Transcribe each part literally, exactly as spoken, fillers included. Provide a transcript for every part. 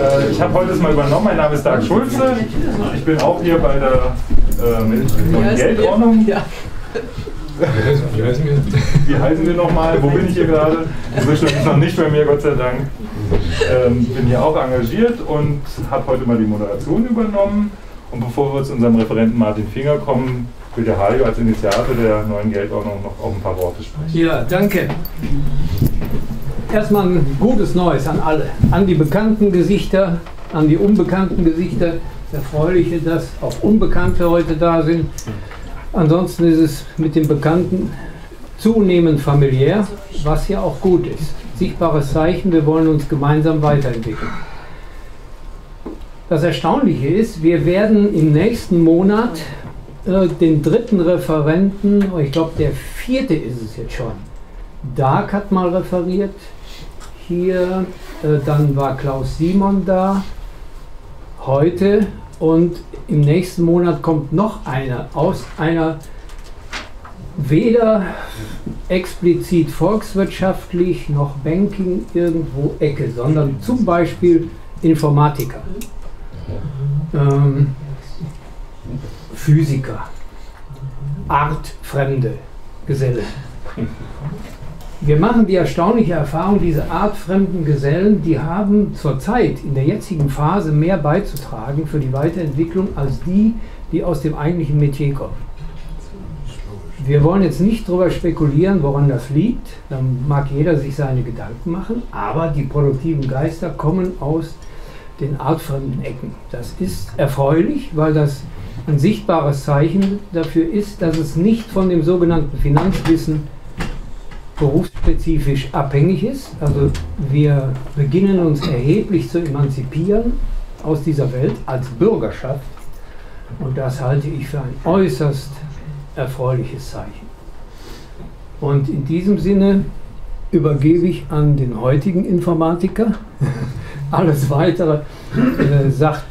Äh, ich habe heute das mal übernommen. Mein Name ist Dag Schulze. Ich bin auch hier bei der ähm, Neuen Geldordnung. Ja. Wie heißen wir? Wie heißen wir nochmal? Wo bin ich hier gerade? Du bist noch nicht bei mir, Gott sei Dank. Ähm, bin hier auch engagiert und habe heute mal die Moderation übernommen. Und bevor wir zu unserem Referenten Martin Finger kommen, will der Halio als Initiator der Neuen Geldordnung noch auf ein paar Worte sprechen. Ja, danke. Erstmal ein gutes Neues an alle. An die bekannten Gesichter, an die unbekannten Gesichter. Erfreuliche, dass auch Unbekannte heute da sind. Ansonsten ist es mit den Bekannten zunehmend familiär, was ja auch gut ist. Sichtbares Zeichen, wir wollen uns gemeinsam weiterentwickeln. Das Erstaunliche ist, wir werden im nächsten Monat äh, den dritten Referenten, ich glaube der vierte ist es jetzt schon, Dark hat mal referiert, hier, äh, dann war Klaus Simon da, heute. Und im nächsten Monat kommt noch einer aus einer weder explizit volkswirtschaftlich noch Banking irgendwo Ecke, sondern zum Beispiel Informatiker, ähm, Physiker, artfremde Geselle. Wir machen die erstaunliche Erfahrung, diese artfremden Gesellen, die haben zurzeit in der jetzigen Phase mehr beizutragen für die Weiterentwicklung als die, die aus dem eigentlichen Metier kommen. Wir wollen jetzt nicht darüber spekulieren, woran das liegt, dann mag jeder sich seine Gedanken machen, aber die produktiven Geister kommen aus den artfremden Ecken. Das ist erfreulich, weil das ein sichtbares Zeichen dafür ist, dass es nicht von dem sogenannten Finanzwissen berufsspezifisch abhängig ist. Also wir beginnen uns erheblich zu emanzipieren aus dieser Welt als Bürgerschaft und das halte ich für ein äußerst erfreuliches Zeichen. Und in diesem Sinne übergebe ich an den heutigen Informatiker. Alles Weitere äh, sagt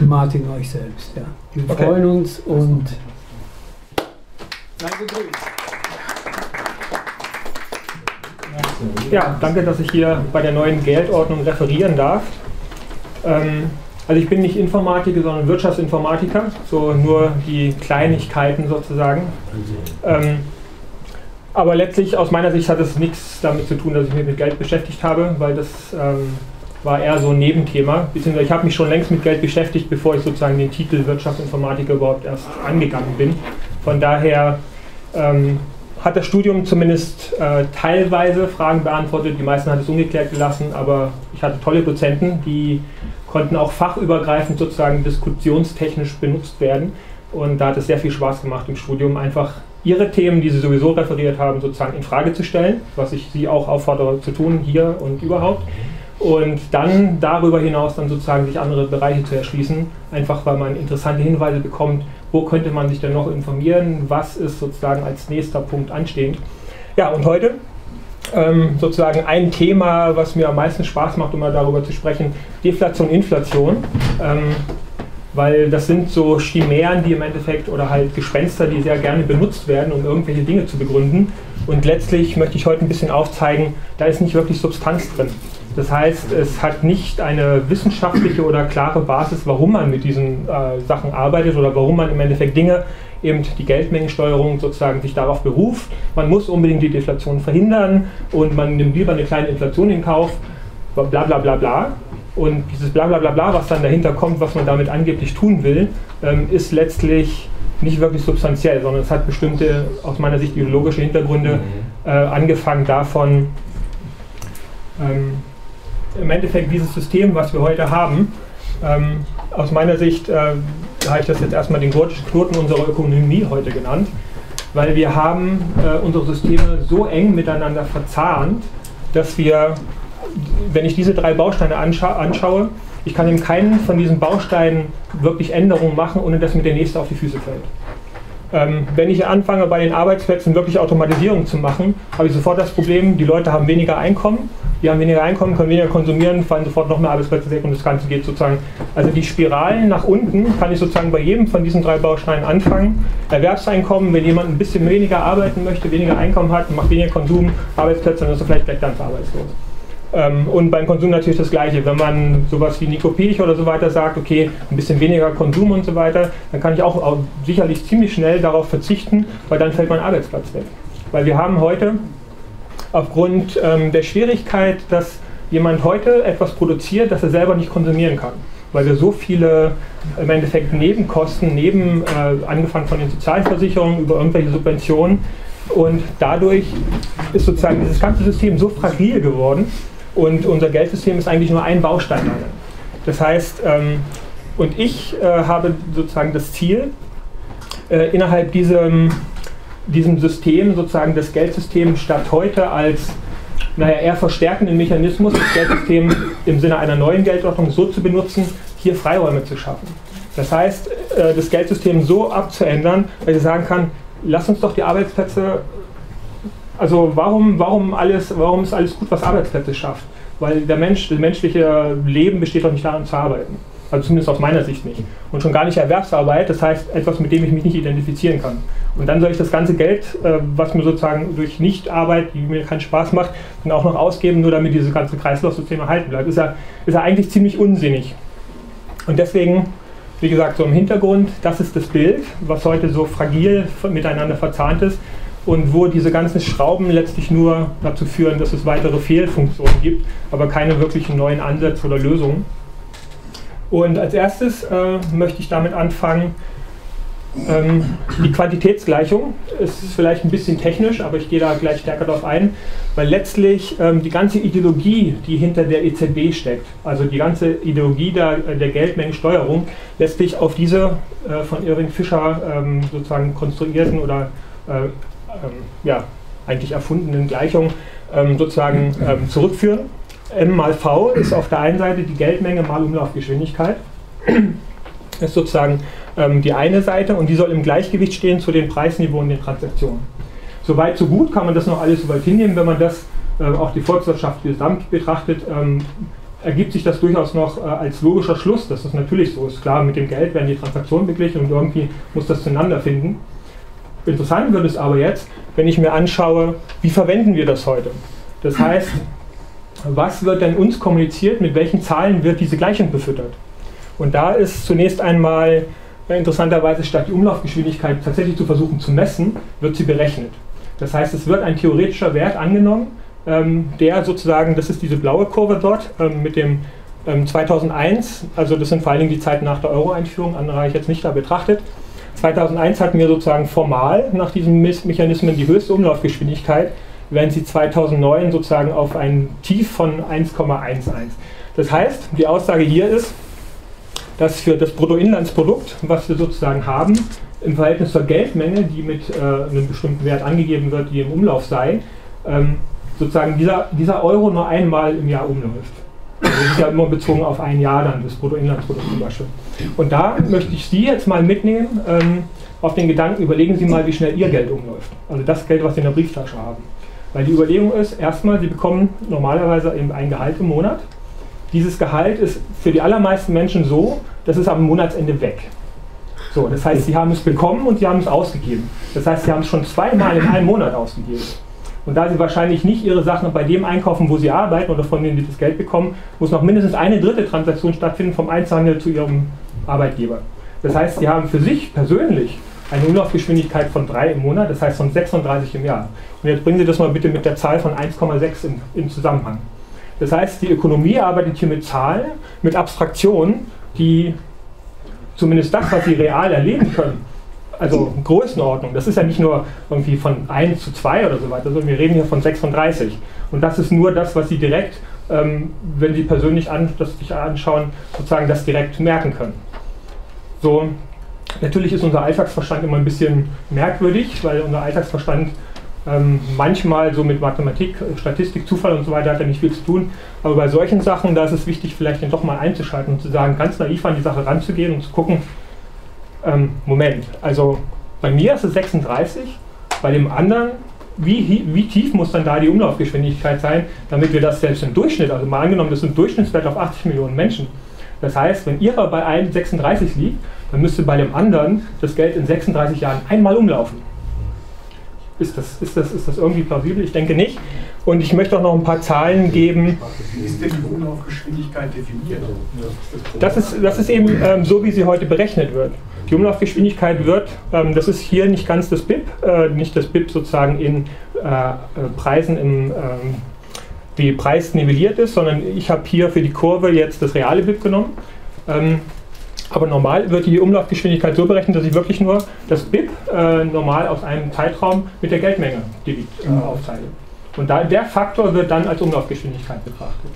Martin euch selbst. Ja. Wir okay. freuen uns und danke. Ja, danke, dass ich hier bei der Neuen Geldordnung referieren darf. Ähm, also ich bin nicht Informatiker, sondern Wirtschaftsinformatiker, so nur die Kleinigkeiten sozusagen. Ähm, aber letztlich aus meiner Sicht hat es nichts damit zu tun, dass ich mich mit Geld beschäftigt habe, weil das ähm, war eher so ein Nebenthema. Beziehungsweise ich habe mich schon längst mit Geld beschäftigt, bevor ich sozusagen den Titel Wirtschaftsinformatiker überhaupt erst angegangen bin. Von daher Ähm, hat das Studium zumindest äh, teilweise Fragen beantwortet, die meisten hat es ungeklärt gelassen, aber ich hatte tolle Dozenten, die konnten auch fachübergreifend sozusagen diskussionstechnisch benutzt werden und da hat es sehr viel Spaß gemacht im Studium, einfach ihre Themen, die sie sowieso referiert haben, sozusagen in Frage zu stellen, was ich sie auch auffordere zu tun, hier und überhaupt, und dann darüber hinaus dann sozusagen sich andere Bereiche zu erschließen, einfach weil man interessante Hinweise bekommt, wo könnte man sich denn noch informieren, was ist sozusagen als nächster Punkt anstehend. Ja, und heute ähm, sozusagen ein Thema, was mir am meisten Spaß macht, um mal darüber zu sprechen, Deflation, Inflation, ähm, weil das sind so Chimären, die im Endeffekt, oder halt Gespenster, die sehr gerne benutzt werden, um irgendwelche Dinge zu begründen. Und letztlich möchte ich heute ein bisschen aufzeigen, da ist nicht wirklich Substanz drin. Das heißt, es hat nicht eine wissenschaftliche oder klare Basis, warum man mit diesen äh, Sachen arbeitet oder warum man im Endeffekt Dinge, eben die Geldmengensteuerung sozusagen, sich darauf beruft. Man muss unbedingt die Deflation verhindern und man nimmt lieber eine kleine Inflation in Kauf, bla bla bla bla. Und dieses bla bla bla bla, was dann dahinter kommt, was man damit angeblich tun will, ähm, ist letztlich nicht wirklich substanziell, sondern es hat bestimmte, aus meiner Sicht, ideologische Hintergründe, äh, angefangen davon, ähm, im Endeffekt dieses System, was wir heute haben, ähm, aus meiner Sicht äh, habe ich das jetzt erstmal den Knoten unserer Ökonomie heute genannt, weil wir haben äh, unsere Systeme so eng miteinander verzahnt, dass wir, wenn ich diese drei Bausteine anscha anschaue, ich kann in keinen von diesen Bausteinen wirklich Änderungen machen, ohne dass mir der nächste auf die Füße fällt. Ähm, wenn ich anfange, bei den Arbeitsplätzen wirklich Automatisierung zu machen, habe ich sofort das Problem, die Leute haben weniger Einkommen, die haben weniger Einkommen, können weniger konsumieren, fallen sofort noch mehr Arbeitsplätze weg und das Ganze geht sozusagen. Also die Spiralen nach unten kann ich sozusagen bei jedem von diesen drei Bausteinen anfangen. Erwerbseinkommen, wenn jemand ein bisschen weniger arbeiten möchte, weniger Einkommen hat, macht weniger Konsum, Arbeitsplätze, dann ist er vielleicht gleich ganz arbeitslos. Ähm, und beim Konsum natürlich das Gleiche. Wenn man sowas wie Nikopiech oder so weiter sagt, okay, ein bisschen weniger Konsum und so weiter, dann kann ich auch, auch sicherlich ziemlich schnell darauf verzichten, weil dann fällt mein Arbeitsplatz weg. Weil wir haben heute aufgrund ähm, der Schwierigkeit, dass jemand heute etwas produziert, das er selber nicht konsumieren kann. Weil wir so viele im Endeffekt Nebenkosten, neben, äh, angefangen von den Sozialversicherungen über irgendwelche Subventionen, und dadurch ist sozusagen dieses ganze System so fragil geworden. Und unser Geldsystem ist eigentlich nur ein Baustein darin. Das heißt, ähm, und ich äh, habe sozusagen das Ziel, äh, innerhalb diesem, diesem System, sozusagen das Geldsystem statt heute als, naja, eher verstärkenden Mechanismus, das Geldsystem im Sinne einer neuen Geldordnung so zu benutzen, hier Freiräume zu schaffen. Das heißt, äh, das Geldsystem so abzuändern, dass ich sagen kann, lass uns doch die Arbeitsplätze. Also warum, warum, alles, warum ist alles gut, was Arbeitsplätze schafft? Weil der Mensch, das menschliche Leben besteht doch nicht daran zu arbeiten. Also zumindest aus meiner Sicht nicht. Und schon gar nicht Erwerbsarbeit, das heißt etwas, mit dem ich mich nicht identifizieren kann. Und dann soll ich das ganze Geld, was mir sozusagen durch Nichtarbeit, die mir keinen Spaß macht, dann auch noch ausgeben, nur damit dieses ganze Kreislaufsystem erhalten bleibt. Ist ja, ist ja eigentlich ziemlich unsinnig. Und deswegen, wie gesagt, so im Hintergrund, das ist das Bild, was heute so fragil miteinander verzahnt ist. Und wo diese ganzen Schrauben letztlich nur dazu führen, dass es weitere Fehlfunktionen gibt, aber keine wirklichen neuen Ansätze oder Lösungen. Und als erstes äh, möchte ich damit anfangen, ähm, die Quantitätsgleichung. Es ist vielleicht ein bisschen technisch, aber ich gehe da gleich stärker darauf ein, weil letztlich ähm, die ganze Ideologie, die hinter der E Z B steckt, also die ganze Ideologie der, der Geldmengensteuerung, lässt sich auf diese äh, von Irving Fischer ähm, sozusagen konstruierten oder äh, Ähm, ja, eigentlich erfundenen Gleichung ähm, sozusagen ähm, zurückführen. M mal V ist auf der einen Seite die Geldmenge mal Umlaufgeschwindigkeit. Das ist sozusagen ähm, die eine Seite und die soll im Gleichgewicht stehen zu den Preisniveaus und den Transaktionen. Soweit so gut kann man das noch alles soweit hinnehmen, wenn man das äh, auch die Volkswirtschaft gesamt betrachtet, ähm, ergibt sich das durchaus noch äh, als logischer Schluss, dass das natürlich so ist. Klar, mit dem Geld werden die Transaktionen beglichen und irgendwie muss das zueinander finden. Interessant wird es aber jetzt, wenn ich mir anschaue, wie verwenden wir das heute? Das heißt, was wird denn uns kommuniziert, mit welchen Zahlen wird diese Gleichung befüttert? Und da ist zunächst einmal interessanterweise statt die Umlaufgeschwindigkeit tatsächlich zu versuchen zu messen, wird sie berechnet. Das heißt, es wird ein theoretischer Wert angenommen, der sozusagen, das ist diese blaue Kurve dort mit dem zweitausendeins, also das sind vor allen Dingen die Zeiten nach der Euro-Einführung, andere habe ich jetzt nicht da betrachtet. zweitausendeins hatten wir sozusagen formal nach diesen Mechanismen die höchste Umlaufgeschwindigkeit, während sie zweitausendneun sozusagen auf ein Tief von eins Komma eins eins. Das heißt, die Aussage hier ist, dass für das Bruttoinlandsprodukt, was wir sozusagen haben, im Verhältnis zur Geldmenge, die mit äh, einem bestimmten Wert angegeben wird, die im Umlauf sei, ähm, sozusagen dieser, dieser Euro nur einmal im Jahr umläuft. Also das ist ja immer bezogen auf ein Jahr dann, das Bruttoinlandsprodukt zum Beispiel. Und da möchte ich Sie jetzt mal mitnehmen, ähm, auf den Gedanken, überlegen Sie mal, wie schnell Ihr Geld umläuft. Also das Geld, was Sie in der Brieftasche haben. Weil die Überlegung ist, erstmal, Sie bekommen normalerweise eben ein Gehalt im Monat. Dieses Gehalt ist für die allermeisten Menschen so, dass es am Monatsende weg. So, das heißt, Sie haben es bekommen und Sie haben es ausgegeben. Das heißt, Sie haben es schon zweimal in einem Monat ausgegeben. Und da Sie wahrscheinlich nicht Ihre Sachen bei dem einkaufen, wo Sie arbeiten oder von denen Sie das Geld bekommen, muss noch mindestens eine dritte Transaktion stattfinden vom Einzelhandel zu Ihrem Arbeitgeber. Das heißt, Sie haben für sich persönlich eine Umlaufgeschwindigkeit von drei im Monat, das heißt von sechsunddreißig im Jahr. Und jetzt bringen Sie das mal bitte mit der Zahl von eins Komma sechs in, in Zusammenhang. Das heißt, die Ökonomie arbeitet hier mit Zahlen, mit Abstraktionen, die zumindest das, was Sie real erleben können, also Größenordnung, das ist ja nicht nur irgendwie von eins zu zwei oder so weiter, sondern wir reden hier von sechsunddreißig. Und das ist nur das, was Sie direkt, ähm, wenn Sie persönlich an, das sich anschauen, sozusagen das direkt merken können. So, natürlich ist unser Alltagsverstand immer ein bisschen merkwürdig, weil unser Alltagsverstand ähm, manchmal so mit Mathematik, Statistik, Zufall und so weiter hat ja nicht viel zu tun. Aber bei solchen Sachen, da ist es wichtig, vielleicht dann doch mal einzuschalten und zu sagen, ganz naiv an die Sache ranzugehen und zu gucken, Moment, also bei mir ist es sechsunddreißig, bei dem anderen, wie, wie tief muss dann da die Umlaufgeschwindigkeit sein, damit wir das selbst im Durchschnitt, also mal angenommen, das ist ein Durchschnittswert auf achtzig Millionen Menschen. Das heißt, wenn Ihrer bei einem sechsunddreißig liegt, dann müsste bei dem anderen das Geld in sechsunddreißig Jahren einmal umlaufen. Ist das, ist das, ist das irgendwie plausibel? Ich denke nicht. Und ich möchte auch noch ein paar Zahlen geben. Wie ist denn die Umlaufgeschwindigkeit definiert? Das ist, das ist eben ähm, so, wie sie heute berechnet wird. Die Umlaufgeschwindigkeit wird, ähm, das ist hier nicht ganz das B I P, äh, nicht das B I P sozusagen in äh, Preisen im ähm, wie Preis nivelliert ist, sondern ich habe hier für die Kurve jetzt das reale B I P genommen. Ähm, aber normal wird die Umlaufgeschwindigkeit so berechnet, dass ich wirklich nur das B I P äh, normal aus einem Zeitraum mit der Geldmenge äh, aufteile. Und da, der Faktor wird dann als Umlaufgeschwindigkeit betrachtet.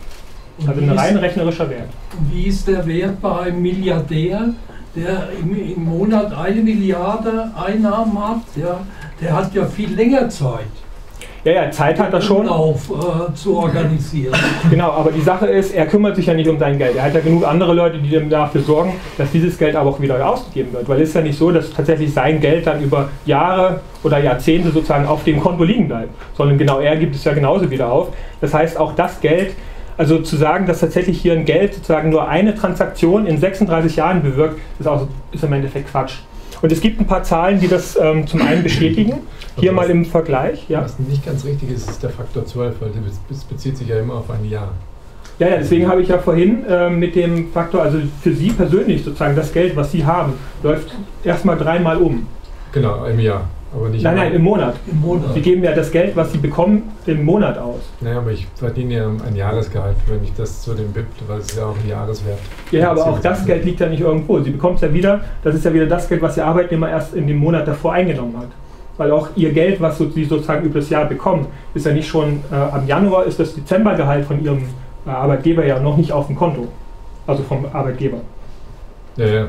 Also ein rein rechnerischer Wert. Wie ist der Wert bei einem Milliardär, der im, im Monat eine Milliarde Einnahmen hat? Der, der hat ja viel länger Zeit. Ja, ja, Zeit hat er schon. Auf, äh, zu organisieren. Genau, aber die Sache ist, er kümmert sich ja nicht um sein Geld. Er hat ja genug andere Leute, die dafür sorgen, dass dieses Geld aber auch wieder ausgegeben wird. Weil es ist ja nicht so, dass tatsächlich sein Geld dann über Jahre oder Jahrzehnte sozusagen auf dem Konto liegen bleibt. Sondern genau er gibt es ja genauso wieder auf. Das heißt, auch das Geld, also zu sagen, dass tatsächlich hier ein Geld sozusagen nur eine Transaktion in sechsunddreißig Jahren bewirkt, ist, auch, ist im Endeffekt Quatsch. Und es gibt ein paar Zahlen, die das ähm, zum einen bestätigen. Hier also mal im Vergleich. Ja. Was nicht ganz richtig ist, ist der Faktor zwölf, weil das bezieht sich ja immer auf ein Jahr. Ja, ja, deswegen habe ich ja vorhin äh, mit dem Faktor, also für Sie persönlich sozusagen, das Geld, was Sie haben, läuft erstmal dreimal um. Genau, im Jahr. Aber nicht nein, im nein, im Monat. Im Monat. Sie geben ja das Geld, was Sie bekommen, im Monat aus. Naja, aber ich verdiene ja ein Jahresgehalt, wenn ich das zu dem B I P, weil es ist ja auch ein Jahreswert. Ja, aber auch das Geld liegt ja nicht irgendwo. Sie bekommen es ja wieder, das ist ja wieder das Geld, was der Arbeitnehmer erst in dem Monat davor eingenommen hat. Weil auch Ihr Geld, was Sie sozusagen über das Jahr bekommen, ist ja nicht schon, äh, am Januar ist das Dezembergehalt von Ihrem äh, Arbeitgeber ja noch nicht auf dem Konto. Also vom Arbeitgeber. Ja, ja.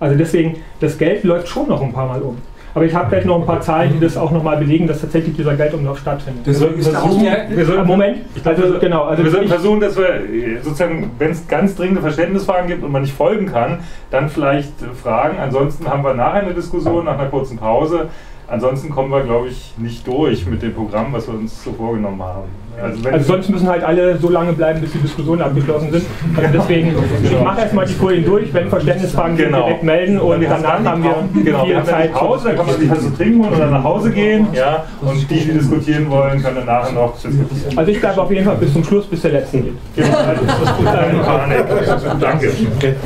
Also deswegen, das Geld läuft schon noch ein paar Mal um. Aber ich habe gleich noch ein paar Zahlen, die das auch nochmal belegen, dass tatsächlich dieser Geldumlauf stattfindet. Wir sollten versuchen, wir sollten, Moment, also, genau, also wir sollten versuchen, dass wir sozusagen, wenn es ganz dringende Verständnisfragen gibt und man nicht folgen kann, dann vielleicht fragen. Ansonsten haben wir nachher eine Diskussion, nach einer kurzen Pause. Ansonsten kommen wir, glaube ich, nicht durch mit dem Programm, was wir uns so vorgenommen haben. Also, wenn also sonst müssen halt alle so lange bleiben, bis die Diskussionen abgeschlossen sind. Also deswegen, genau. Ich mache erstmal die Folien durch, wenn Verständnisfragen sind, genau. Direkt melden und danach haben wir genau. viel wir haben Zeit Pause, dann kann man sich was zu trinken holen oder nach Hause gehen. Ja, und die, die diskutieren wollen, können danach noch diskutieren. Also ich bleibe auf jeden Fall bis zum Schluss, bis der letzte geht. Genau, also das ist keine Panik. Danke.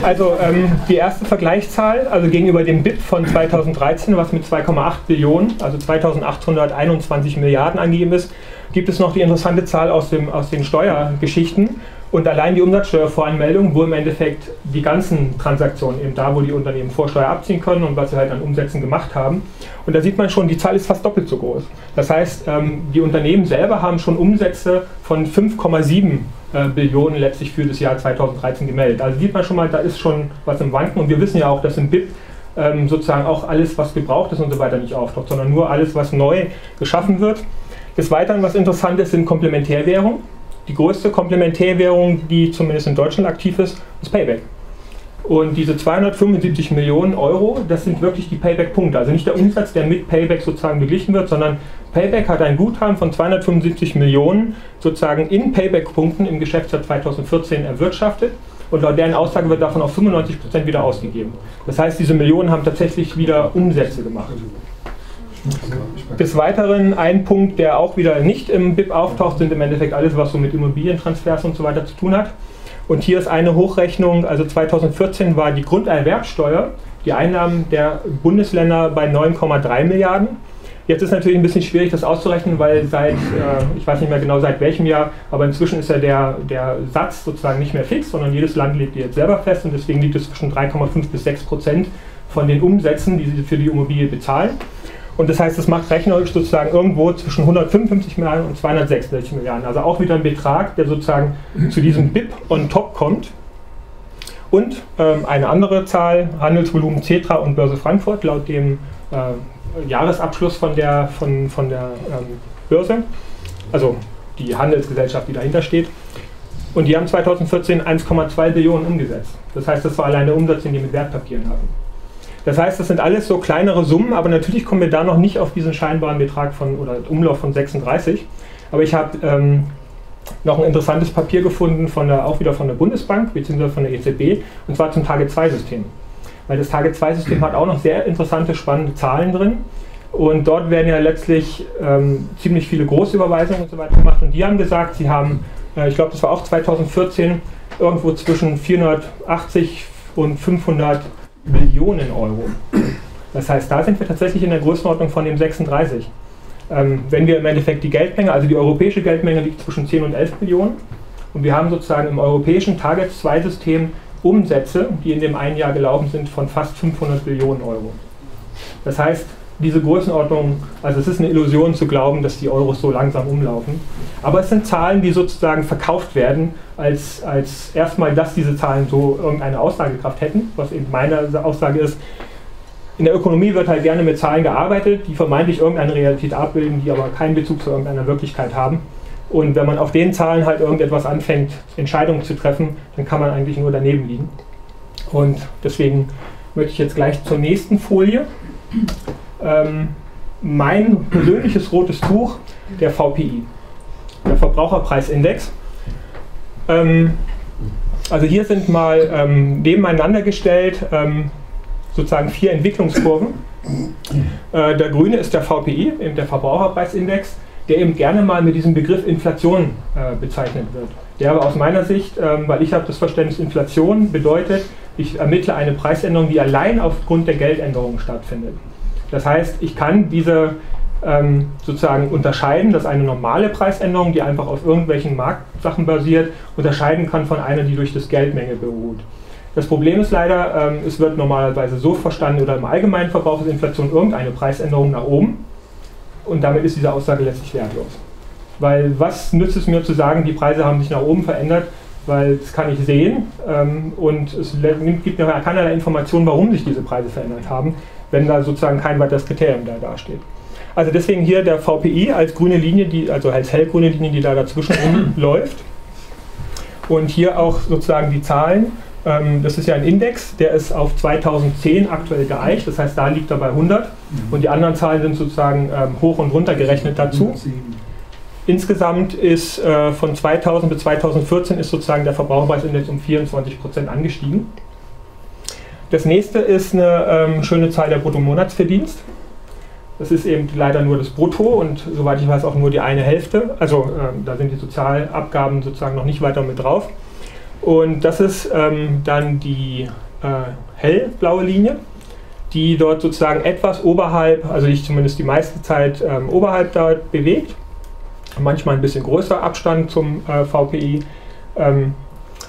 Also ähm, die erste Vergleichszahl, also gegenüber dem B I P von zweitausenddreizehn, was mit zwei Komma acht Billionen, also zweitausendachthunderteinundzwanzig Milliarden angegeben ist, gibt es noch die interessante Zahl aus, dem, aus den Steuergeschichten und allein die Umsatzsteuervoranmeldung, wo im Endeffekt die ganzen Transaktionen, eben da, wo die Unternehmen Vorsteuer abziehen können und was sie halt an Umsätzen gemacht haben. Und da sieht man schon, die Zahl ist fast doppelt so groß. Das heißt, die Unternehmen selber haben schon Umsätze von fünf Komma sieben Billionen letztlich für das Jahr zweitausenddreizehn gemeldet. Also sieht man schon mal, da ist schon was im Wanken und wir wissen ja auch, dass im B I P sozusagen auch alles, was gebraucht ist und so weiter nicht auftaucht, sondern nur alles, was neu geschaffen wird. Des Weiteren, was interessant ist, sind Komplementärwährungen. Die größte Komplementärwährung, die zumindest in Deutschland aktiv ist, ist Payback. Und diese zweihundertfünfundsiebzig Millionen Euro, das sind wirklich die Payback-Punkte. Also nicht der Umsatz, der mit Payback sozusagen beglichen wird, sondern Payback hat ein Guthaben von zweihundertfünfundsiebzig Millionen sozusagen in Payback-Punkten im Geschäftsjahr zweitausendvierzehn erwirtschaftet. Und laut deren Aussage wird davon auf fünfundneunzig Prozent wieder ausgegeben. Das heißt, diese Millionen haben tatsächlich wieder Umsätze gemacht. Des Weiteren, ein Punkt, der auch wieder nicht im B I P auftaucht, sind im Endeffekt alles, was so mit Immobilientransfers und so weiter zu tun hat. Und hier ist eine Hochrechnung, also zweitausendvierzehn war die Grunderwerbsteuer, die Einnahmen der Bundesländer bei neun Komma drei Milliarden. Jetzt ist natürlich ein bisschen schwierig, das auszurechnen, weil seit, äh, ich weiß nicht mehr genau seit welchem Jahr, aber inzwischen ist ja der, der Satz sozusagen nicht mehr fix, sondern jedes Land legt jetzt selber fest und deswegen liegt es zwischen drei Komma fünf bis sechs Prozent von den Umsätzen, die sie für die Immobilie bezahlen. Und das heißt, das macht rechnerisch sozusagen irgendwo zwischen hundertfünfundfünfzig Milliarden und zweihundertsechsundsechzig Milliarden. Also auch wieder ein Betrag, der sozusagen zu diesem B I P on top kommt. Und ähm, eine andere Zahl, Handelsvolumen CETRA und Börse Frankfurt, laut dem äh, Jahresabschluss von der, von, von der ähm, Börse, also die Handelsgesellschaft, die dahinter steht. Und die haben zweitausendvierzehn eins Komma zwei Billionen umgesetzt. Das heißt, das war allein der Umsatz, den die mit Wertpapieren hatten. Das heißt, das sind alles so kleinere Summen, aber natürlich kommen wir da noch nicht auf diesen scheinbaren Betrag von oder Umlauf von sechsunddreißig. Aber ich habe ähm, noch ein interessantes Papier gefunden, von der, auch wieder von der Bundesbank bzw. von der E Z B, und zwar zum Target zwei System. Weil das Target zwei System hat auch noch sehr interessante, spannende Zahlen drin. Und dort werden ja letztlich ähm, ziemlich viele Großüberweisungen und so weiter gemacht. Und die haben gesagt, sie haben, äh, ich glaube, das war auch zweitausendvierzehn, irgendwo zwischen vierhundertachtzig und fünfhundert Millionen Euro. Das heißt, da sind wir tatsächlich in der Größenordnung von dem sechsunddreißig. Ähm, wenn wir im Endeffekt die Geldmenge, also die europäische Geldmenge liegt zwischen zehn und elf Millionen. Und wir haben sozusagen im europäischen Target zwei System Umsätze, die in dem einen Jahr gelaufen sind, von fast fünfhundert Millionen Euro. Das heißt, diese Größenordnung, also es ist eine Illusion zu glauben, dass die Euros so langsam umlaufen. Aber es sind Zahlen, die sozusagen verkauft werden, als, als erstmal, dass diese Zahlen so irgendeine Aussagekraft hätten, was eben meine Aussage ist. In der Ökonomie wird halt gerne mit Zahlen gearbeitet, die vermeintlich irgendeine Realität abbilden, die aber keinen Bezug zu irgendeiner Wirklichkeit haben. Und wenn man auf den Zahlen halt irgendetwas anfängt, Entscheidungen zu treffen, dann kann man eigentlich nur daneben liegen. Und deswegen möchte ich jetzt gleich zur nächsten Folie. Ähm, mein persönliches rotes Tuch, der V P I, der Verbraucherpreisindex. Ähm, also hier sind mal ähm, nebeneinander gestellt ähm, sozusagen vier Entwicklungskurven. Äh, der grüne ist der V P I, eben der Verbraucherpreisindex, der eben gerne mal mit diesem Begriff Inflation äh, bezeichnet wird. Der aber aus meiner Sicht, ähm, weil ich habe das Verständnis, Inflation bedeutet, ich ermittle eine Preisänderung, die allein aufgrund der Geldänderung stattfindet. Das heißt, ich kann diese ähm, sozusagen unterscheiden, dass eine normale Preisänderung, die einfach auf irgendwelchen Marktsachen basiert, unterscheiden kann von einer, die durch das Geldmenge beruht. Das Problem ist leider, ähm, es wird normalerweise so verstanden, oder im allgemeinen Verbrauch ist Inflation irgendeine Preisänderung nach oben. Und damit ist diese Aussage letztlich wertlos. Weil was nützt es mir zu sagen, die Preise haben sich nach oben verändert, weil das kann ich sehen ähm, und es gibt mir keinerlei Informationen, warum sich diese Preise verändert haben, wenn da sozusagen kein weiteres Kriterium da dasteht. Also deswegen hier der V P I als grüne Linie, die, also als hellgrüne Linie, die da dazwischen rumläuft. Und hier auch sozusagen die Zahlen. Das ist ja ein Index, der ist auf zweitausendzehn aktuell geeicht, das heißt, da liegt er bei hundert und die anderen Zahlen sind sozusagen ähm, hoch und runter gerechnet dazu. Insgesamt ist äh, von zweitausend bis zweitausendvierzehn ist sozusagen der Verbraucherpreisindex um vierundzwanzig Prozent angestiegen. Das nächste ist eine ähm, schöne Zahl, der Bruttomonatsverdienst. Das ist eben leider nur das Brutto und soweit ich weiß auch nur die eine Hälfte, also ähm, da sind die Sozialabgaben sozusagen noch nicht weiter mit drauf. Und das ist ähm, dann die äh, hellblaue Linie, die dort sozusagen etwas oberhalb, also ich zumindest die meiste Zeit ähm, oberhalb da bewegt, manchmal ein bisschen größer Abstand zum äh, V P I. Ähm,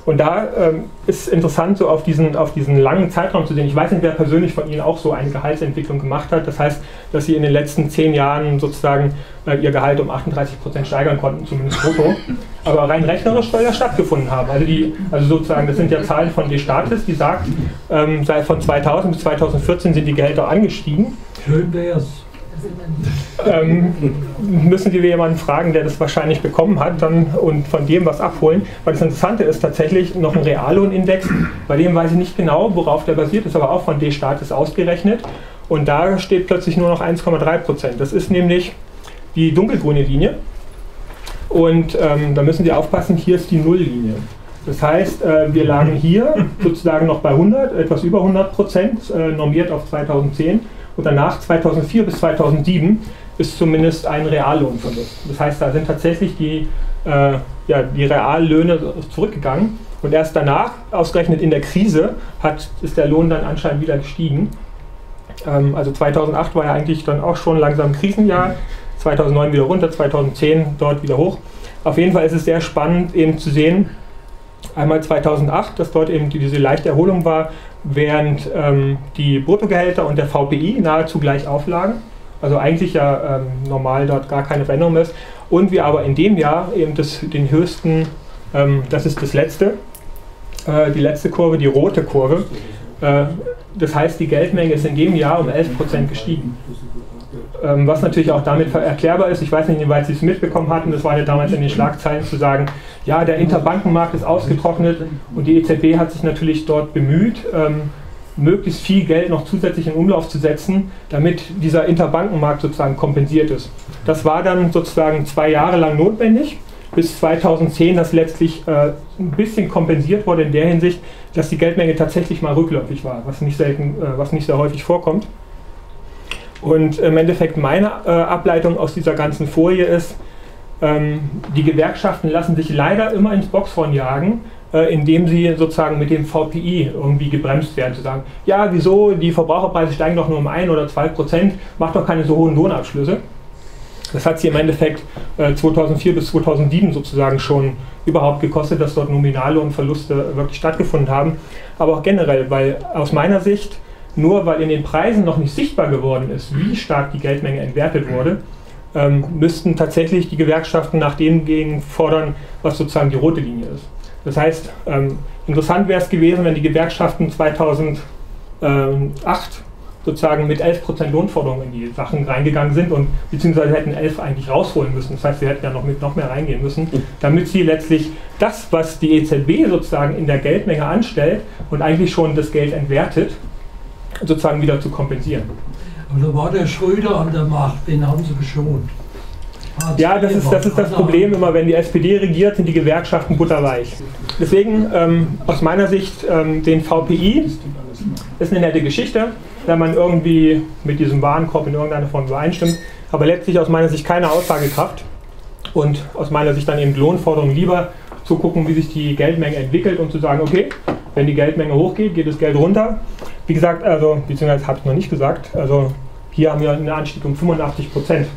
und da ähm, ist interessant, so auf diesen, auf diesen langen Zeitraum zu sehen. Ich weiß nicht, wer persönlich von Ihnen auch so eine Gehaltsentwicklung gemacht hat. Das heißt, dass Sie in den letzten zehn Jahren sozusagen äh, Ihr Gehalt um achtunddreißig Prozent steigern konnten, zumindest brutto. Aber rein rechnerisch soll das stattgefunden haben. Also, die, also sozusagen, das sind ja Zahlen von Destatis, die sagt, ähm, seit von zweitausend bis zweitausendvierzehn sind die Gehälter angestiegen. Schön wär's. Ähm, müssen wir jemanden fragen, der das wahrscheinlich bekommen hat dann, und von dem was abholen. Weil das Interessante ist tatsächlich noch ein Reallohnindex, bei dem weiß ich nicht genau, worauf der basiert ist, aber auch von Destatis ausgerechnet. Und da steht plötzlich nur noch eins Komma drei Prozent. Das ist nämlich die dunkelgrüne Linie. Und ähm, da müssen Sie aufpassen, hier ist die Nulllinie. Das heißt, äh, wir lagen hier sozusagen noch bei hundert, etwas über hundert Prozent, äh, normiert auf zweitausendzehn. Und danach, zweitausendvier bis zweitausendsieben, ist zumindest ein Reallohnverlust. Das heißt, da sind tatsächlich die, äh, ja, die Reallöhne zurückgegangen. Und erst danach, ausgerechnet in der Krise, hat, ist der Lohn dann anscheinend wieder gestiegen. Ähm, also zweitausendacht war ja eigentlich dann auch schon langsam ein Krisenjahr. zweitausendneun wieder runter, zweitausendzehn dort wieder hoch. Auf jeden Fall ist es sehr spannend eben zu sehen, einmal zweitausendacht, dass dort eben diese leichte Erholung war, während ähm, die Bruttogehälter und der V P I nahezu gleich auflagen, also eigentlich ja ähm, normal dort gar keine Veränderung ist. Und wir aber in dem Jahr eben das, den höchsten, ähm, das ist das letzte, äh, die letzte Kurve, die rote Kurve. Äh, das heißt, die Geldmenge ist in dem Jahr um elf Prozent gestiegen. Ähm, was natürlich auch damit erklärbar ist, ich weiß nicht, inwieweit Sie es mitbekommen hatten, das war ja damals in den Schlagzeilen zu sagen, ja, der Interbankenmarkt ist ausgetrocknet und die E Z B hat sich natürlich dort bemüht, ähm, möglichst viel Geld noch zusätzlich in Umlauf zu setzen, damit dieser Interbankenmarkt sozusagen kompensiert ist. Das war dann sozusagen zwei Jahre lang notwendig, bis zweitausendzehn, dass letztlich äh, ein bisschen kompensiert wurde in der Hinsicht, dass die Geldmenge tatsächlich mal rückläufig war, was nicht selten, äh, was nicht sehr häufig vorkommt. Und im Endeffekt meine äh, Ableitung aus dieser ganzen Folie ist, ähm, die Gewerkschaften lassen sich leider immer ins Boxhorn jagen, äh, indem sie sozusagen mit dem V P I irgendwie gebremst werden, zu sagen, ja wieso, die Verbraucherpreise steigen doch nur um ein oder zwei Prozent, macht doch keine so hohen Lohnabschlüsse. Das hat sie im Endeffekt äh, zweitausendvier bis zweitausendsieben sozusagen schon überhaupt gekostet, dass dort nominale und Verluste wirklich stattgefunden haben. Aber auch generell, weil aus meiner Sicht, nur weil in den Preisen noch nicht sichtbar geworden ist, wie stark die Geldmenge entwertet wurde, ähm, müssten tatsächlich die Gewerkschaften nach dem gegen fordern, was sozusagen die rote Linie ist. Das heißt, ähm, interessant wäre es gewesen, wenn die Gewerkschaften zweitausendacht sozusagen mit elf Prozent Lohnforderung in die Sachen reingegangen sind und beziehungsweise hätten elf eigentlich rausholen müssen. Das heißt, sie hätten ja noch mit noch mehr reingehen müssen, damit sie letztlich das, was die E Z B sozusagen in der Geldmenge anstellt und eigentlich schon das Geld entwertet, sozusagen wieder zu kompensieren. Aber da war der Schröder an der Macht, den haben sie geschont. Hat ja, das ist, das ist das Problem immer, wenn die S P D regiert, sind die Gewerkschaften butterweich. Deswegen ähm, aus meiner Sicht ähm, den V P I ist eine nette Geschichte, da man irgendwie mit diesem Warenkorb in irgendeiner Form übereinstimmt, aber letztlich aus meiner Sicht keine Aussagekraft und aus meiner Sicht dann eben Lohnforderungen lieber zu gucken, wie sich die Geldmenge entwickelt und zu sagen, okay, wenn die Geldmenge hochgeht, geht das Geld runter. Wie gesagt, also, beziehungsweise habe ich es noch nicht gesagt, also hier haben wir einen Anstieg um fünfundachtzig Prozent.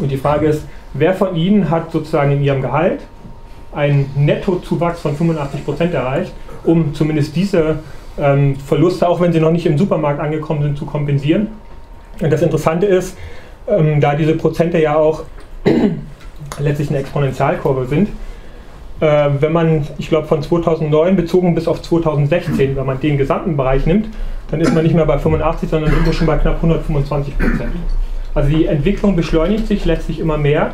Und die Frage ist, wer von Ihnen hat sozusagen in Ihrem Gehalt einen Nettozuwachs von fünfundachtzig Prozent erreicht, um zumindest diese ähm, Verluste, auch wenn sie noch nicht im Supermarkt angekommen sind, zu kompensieren? Und das Interessante ist, ähm, da diese Prozente ja auch letztlich eine Exponentialkurve sind, wenn man, ich glaube von zweitausendneun bezogen bis auf zweitausendsechzehn, wenn man den gesamten Bereich nimmt, dann ist man nicht mehr bei fünfundachtzig, sondern sind wir schon bei knapp hundertfünfundzwanzig Prozent. Also die Entwicklung beschleunigt sich letztlich immer mehr,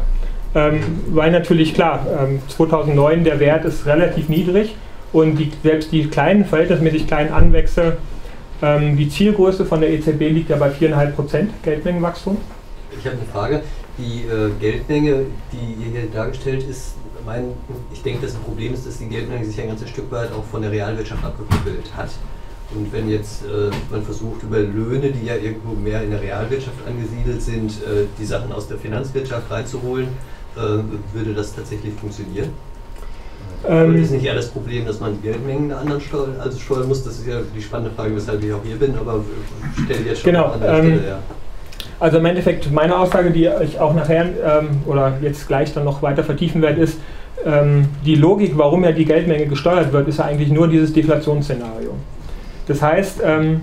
weil natürlich klar, zweitausendneun der Wert ist relativ niedrig und die, selbst die kleinen, verhältnismäßig kleinen Anwächse, die Zielgröße von der E Z B liegt ja bei vier Komma fünf Prozent Geldmengenwachstum. Ich habe eine Frage, die Geldmenge, die ihr hier dargestellt ist, Mein, ich denke, das Problem ist, dass die Geldmenge sich ein ganzes Stück weit auch von der Realwirtschaft abgekoppelt hat. Und wenn jetzt äh, man versucht, über Löhne, die ja irgendwo mehr in der Realwirtschaft angesiedelt sind, äh, die Sachen aus der Finanzwirtschaft reinzuholen, äh, würde das tatsächlich funktionieren? Ähm das ist nicht eher das Problem, dass man die Geldmengen einer anderen steuern, also steuern muss? Das ist ja die spannende Frage, weshalb ich auch hier bin, aber stelle ich jetzt schon genau, an der ähm Stelle, ja. Also im Endeffekt meine Aussage, die ich auch nachher ähm, oder jetzt gleich dann noch weiter vertiefen werde, ist, ähm, die Logik, warum ja die Geldmenge gesteuert wird, ist ja eigentlich nur dieses Deflationsszenario. Das heißt, ähm,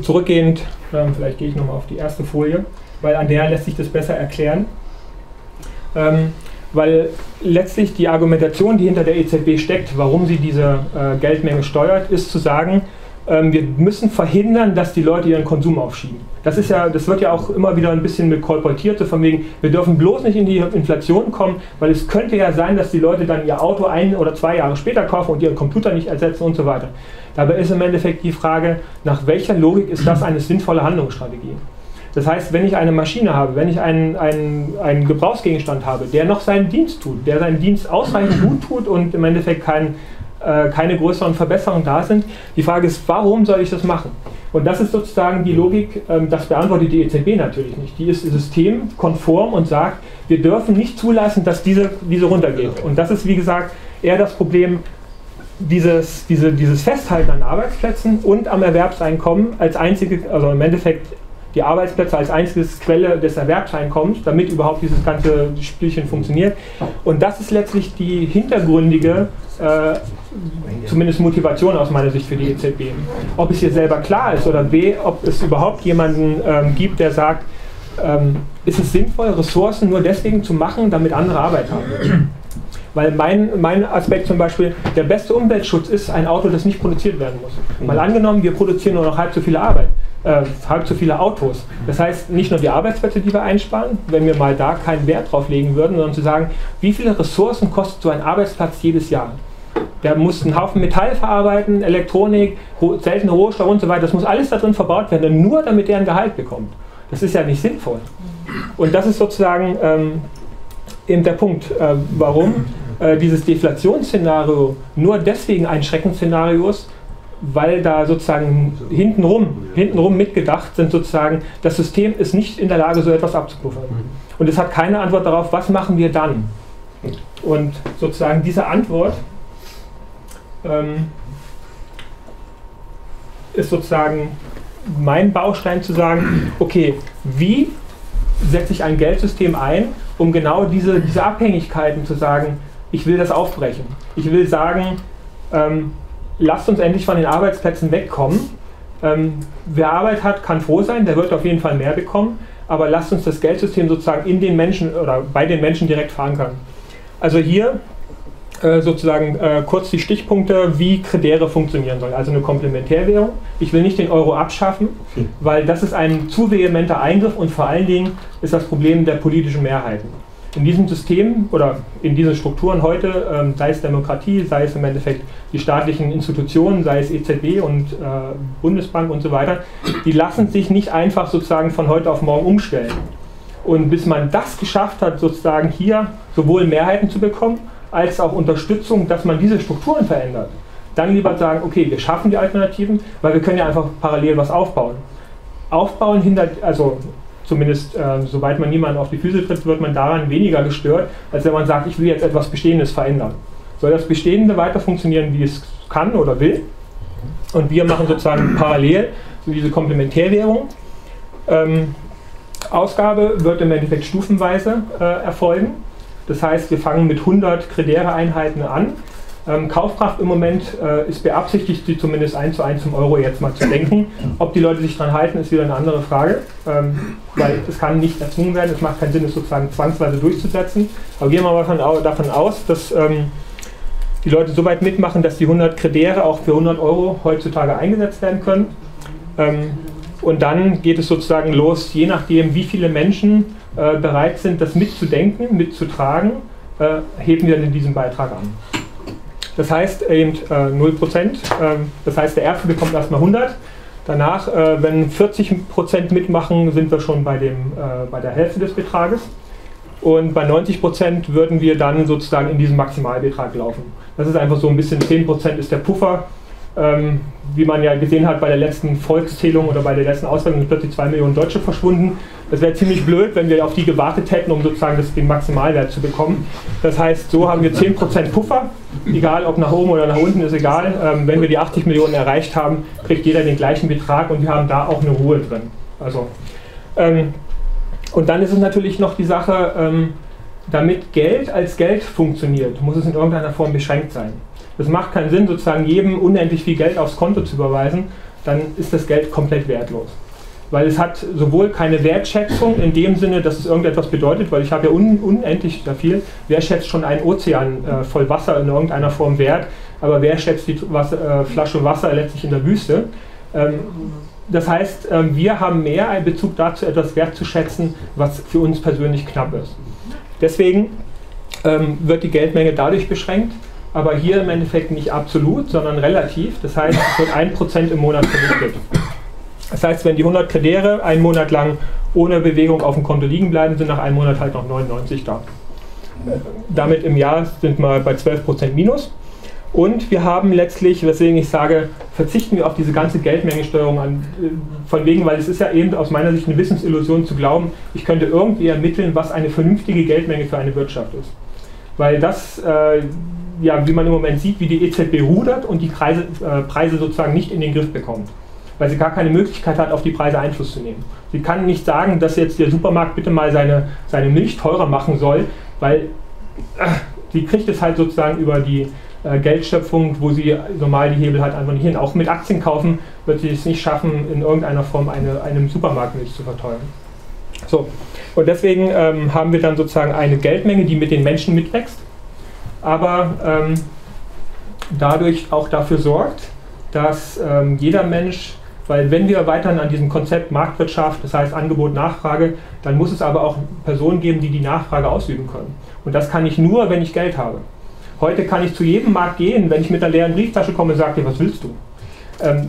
zurückgehend, ähm, vielleicht gehe ich nochmal auf die erste Folie, weil an der lässt sich das besser erklären, ähm, weil letztlich die Argumentation, die hinter der E Z B steckt, warum sie diese äh, Geldmenge steuert, ist zu sagen, wir müssen verhindern, dass die Leute ihren Konsum aufschieben. Das ist ja, das wird ja auch immer wieder ein bisschen mit kolportiert, so von wegen, wir dürfen bloß nicht in die Inflation kommen, weil es könnte ja sein, dass die Leute dann ihr Auto ein oder zwei Jahre später kaufen und ihren Computer nicht ersetzen und so weiter. Dabei ist im Endeffekt die Frage, nach welcher Logik ist das eine sinnvolle Handlungsstrategie? Das heißt, wenn ich eine Maschine habe, wenn ich einen, einen, einen Gebrauchsgegenstand habe, der noch seinen Dienst tut, der seinen Dienst ausreichend gut tut und im Endeffekt kein keine größeren Verbesserungen da sind. Die Frage ist, warum soll ich das machen? Und das ist sozusagen die Logik, das beantwortet die E Z B natürlich nicht. Die ist systemkonform und sagt, wir dürfen nicht zulassen, dass diese, diese runtergeht. Und das ist, wie gesagt, eher das Problem, dieses, diese, dieses Festhalten an Arbeitsplätzen und am Erwerbseinkommen als einzige, also im Endeffekt die Arbeitsplätze als einziges Quelle des Erwerbseinkommens, damit überhaupt dieses ganze Spielchen funktioniert. Und das ist letztlich die hintergründige Äh, zumindest Motivation aus meiner Sicht für die E Z B. Ob es hier selber klar ist oder B, ob es überhaupt jemanden ähm, gibt, der sagt, ähm, ist es sinnvoll, Ressourcen nur deswegen zu machen, damit andere Arbeit haben. Weil mein, mein Aspekt zum Beispiel, der beste Umweltschutz ist ein Auto, das nicht produziert werden muss. Mal angenommen, wir produzieren nur noch halb so viele Arbeit, äh, halb so viele Autos. Das heißt, nicht nur die Arbeitsplätze, die wir einsparen, wenn wir mal da keinen Wert drauf legen würden, sondern zu sagen, wie viele Ressourcen kostet so ein Arbeitsplatz jedes Jahr? Der muss einen Haufen Metall verarbeiten, Elektronik, seltene Rohstoffe und so weiter. Das muss alles da drin verbaut werden, nur damit der ein Gehalt bekommt. Das ist ja nicht sinnvoll. Und das ist sozusagen ähm, eben der Punkt, äh, warum äh, dieses Deflationsszenario nur deswegen ein Schreckensszenario ist, weil da sozusagen hintenrum, hintenrum mitgedacht sind sozusagen, das System ist nicht in der Lage, so etwas abzupuffern. Und es hat keine Antwort darauf, was machen wir dann? Und sozusagen diese Antwort ähm, ist sozusagen mein Baustein zu sagen, okay, wie setze ich ein Geldsystem ein, um genau diese, diese Abhängigkeiten zu sagen, ich will das aufbrechen. Ich will sagen, ähm, lasst uns endlich von den Arbeitsplätzen wegkommen. Ähm, wer Arbeit hat, kann froh sein, der wird auf jeden Fall mehr bekommen, aber lasst uns das Geldsystem sozusagen in den Menschen oder bei den Menschen direkt verankern. Also hier äh, sozusagen äh, kurz die Stichpunkte, wie Kredere funktionieren sollen. Also eine Komplementärwährung. Ich will nicht den Euro abschaffen, weil das ist ein zu vehementer Eingriff und vor allen Dingen ist das Problem der politischen Mehrheiten. In diesem System oder in diesen Strukturen heute, ähm, sei es Demokratie, sei es im Endeffekt die staatlichen Institutionen, sei es E Z B und äh, Bundesbank und so weiter, die lassen sich nicht einfach sozusagen von heute auf morgen umstellen. Und bis man das geschafft hat, sozusagen hier sowohl Mehrheiten zu bekommen, als auch Unterstützung, dass man diese Strukturen verändert, dann lieber sagen, okay, wir schaffen die Alternativen, weil wir können ja einfach parallel was aufbauen. Aufbauen hindert, also zumindest äh, sobald man niemanden auf die Füße tritt, wird man daran weniger gestört, als wenn man sagt, ich will jetzt etwas Bestehendes verändern. Soll das Bestehende weiter funktionieren, wie es kann oder will? Und wir machen sozusagen parallel so diese Komplementärwährung. Ähm, Ausgabe wird im Endeffekt stufenweise äh, erfolgen. Das heißt, wir fangen mit hundert Kredere-Einheiten an. Ähm, Kaufkraft im Moment äh, ist beabsichtigt, die zumindest eins zu eins zum Euro jetzt mal zu denken. Ob die Leute sich dran halten, ist wieder eine andere Frage, ähm, weil es kann nicht erzwungen werden, es macht keinen Sinn, es sozusagen zwangsweise durchzusetzen. Aber gehen wir mal davon, davon aus, dass ähm, die Leute so weit mitmachen, dass die hundert Kredere auch für hundert Euro heutzutage eingesetzt werden können. Ähm, und dann geht es sozusagen los, je nachdem, wie viele Menschen äh, bereit sind, das mitzudenken, mitzutragen, äh, heben wir dann diesen Beitrag an. Das heißt eben äh, null Prozent, äh, das heißt der Erste bekommt erstmal hundert, danach, äh, wenn vierzig Prozent mitmachen, sind wir schon bei, dem, äh, bei der Hälfte des Betrages und bei neunzig Prozent würden wir dann sozusagen in diesen Maximalbetrag laufen. Das ist einfach so ein bisschen, zehn Prozent ist der Puffer, ähm, wie man ja gesehen hat bei der letzten Volkszählung oder bei der letzten Auswertung sind plötzlich zwei Millionen Deutsche verschwunden. Das wäre ziemlich blöd, wenn wir auf die gewartet hätten, um sozusagen das, den Maximalwert zu bekommen. Das heißt, so haben wir zehn Prozent Puffer, egal ob nach oben oder nach unten, ist egal. Ähm, wenn wir die achtzig Millionen erreicht haben, kriegt jeder den gleichen Betrag und wir haben da auch eine Ruhe drin. Also, ähm, und dann ist es natürlich noch die Sache, ähm, damit Geld als Geld funktioniert, muss es in irgendeiner Form beschränkt sein. Es macht keinen Sinn, sozusagen jedem unendlich viel Geld aufs Konto zu überweisen, dann ist das Geld komplett wertlos. Weil es hat sowohl keine Wertschätzung in dem Sinne, dass es irgendetwas bedeutet, weil ich habe ja un unendlich da viel. Wer schätzt schon einen Ozean äh, voll Wasser in irgendeiner Form wert, aber wer schätzt die Wasser, äh, Flasche Wasser letztlich in der Wüste? Ähm, das heißt, äh, wir haben mehr einen Bezug dazu, etwas wertzuschätzen, was für uns persönlich knapp ist. Deswegen ähm, wird die Geldmenge dadurch beschränkt, aber hier im Endeffekt nicht absolut, sondern relativ. Das heißt, es wird ein Prozent im Monat vernichtet. Das heißt, wenn die hundert Kredere einen Monat lang ohne Bewegung auf dem Konto liegen bleiben, sind nach einem Monat halt noch neunundneunzig da. Damit im Jahr sind wir bei zwölf Prozent minus. Und wir haben letztlich, weswegen ich sage, verzichten wir auf diese ganze Geldmengensteuerung an, von wegen, weil es ist ja eben aus meiner Sicht eine Wissensillusion zu glauben, ich könnte irgendwie ermitteln, was eine vernünftige Geldmenge für eine Wirtschaft ist. Weil das, äh, ja, wie man im Moment sieht, wie die E Z B rudert und die Preise, äh, Preise sozusagen nicht in den Griff bekommt, weil sie gar keine Möglichkeit hat, auf die Preise Einfluss zu nehmen. Sie kann nicht sagen, dass jetzt der Supermarkt bitte mal seine, seine Milch teurer machen soll, weil äh, sie kriegt es halt sozusagen über die äh, Geldschöpfung, wo sie normal die Hebel halt einfach nicht hin. Auch mit Aktien kaufen wird sie es nicht schaffen, in irgendeiner Form eine, einem Supermarkt Milch zu verteuern. So, und deswegen ähm, haben wir dann sozusagen eine Geldmenge, die mit den Menschen mitwächst, aber ähm, dadurch auch dafür sorgt, dass ähm, jeder Mensch, weil wenn wir weiterhin an diesem Konzept Marktwirtschaft, das heißt Angebot, Nachfrage, dann muss es aber auch Personen geben, die die Nachfrage ausüben können. Und das kann ich nur, wenn ich Geld habe. Heute kann ich zu jedem Markt gehen, wenn ich mit einer leeren Brieftasche komme und sage, was willst du? Ähm,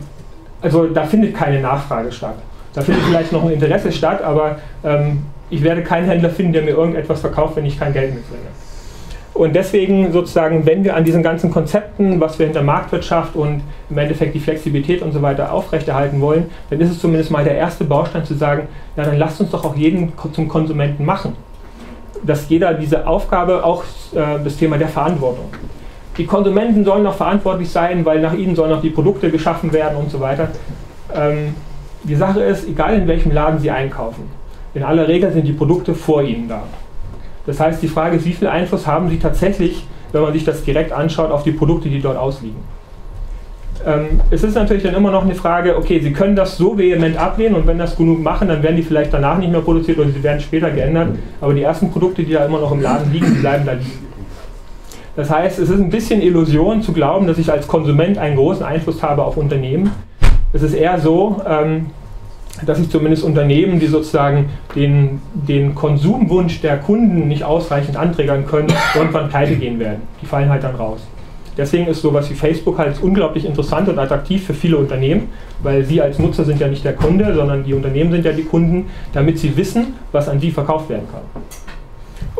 also da findet keine Nachfrage statt. Da findet vielleicht noch ein Interesse statt, aber ähm, ich werde keinen Händler finden, der mir irgendetwas verkauft, wenn ich kein Geld mitbringe. Und deswegen sozusagen, wenn wir an diesen ganzen Konzepten, was wir hinter Marktwirtschaft und im Endeffekt die Flexibilität und so weiter aufrechterhalten wollen, dann ist es zumindest mal der erste Baustein zu sagen, ja, dann lasst uns doch auch jeden zum Konsumenten machen. Dass jeder diese Aufgabe, auch äh, das Thema der Verantwortung. Die Konsumenten sollen noch verantwortlich sein, weil nach ihnen sollen noch die Produkte geschaffen werden und so weiter. Ähm, die Sache ist, egal in welchem Laden sie einkaufen, in aller Regel sind die Produkte vor ihnen da. Das heißt, die Frage ist, wie viel Einfluss haben sie tatsächlich, wenn man sich das direkt anschaut, auf die Produkte, die dort ausliegen. Ähm, es ist natürlich dann immer noch eine Frage, okay, sie können das so vehement ablehnen und wenn das genug machen, dann werden die vielleicht danach nicht mehr produziert oder sie werden später geändert, aber die ersten Produkte, die da immer noch im Laden liegen, die bleiben da liegen. Das heißt, es ist ein bisschen Illusion zu glauben, dass ich als Konsument einen großen Einfluss habe auf Unternehmen. Es ist eher so, ähm, dass sich zumindest Unternehmen, die sozusagen den, den Konsumwunsch der Kunden nicht ausreichend anträgern können, irgendwann pleite gehen werden. Die fallen halt dann raus. Deswegen ist sowas wie Facebook halt unglaublich interessant und attraktiv für viele Unternehmen, weil sie als Nutzer sind ja nicht der Kunde, sondern die Unternehmen sind ja die Kunden, damit sie wissen, was an sie verkauft werden kann.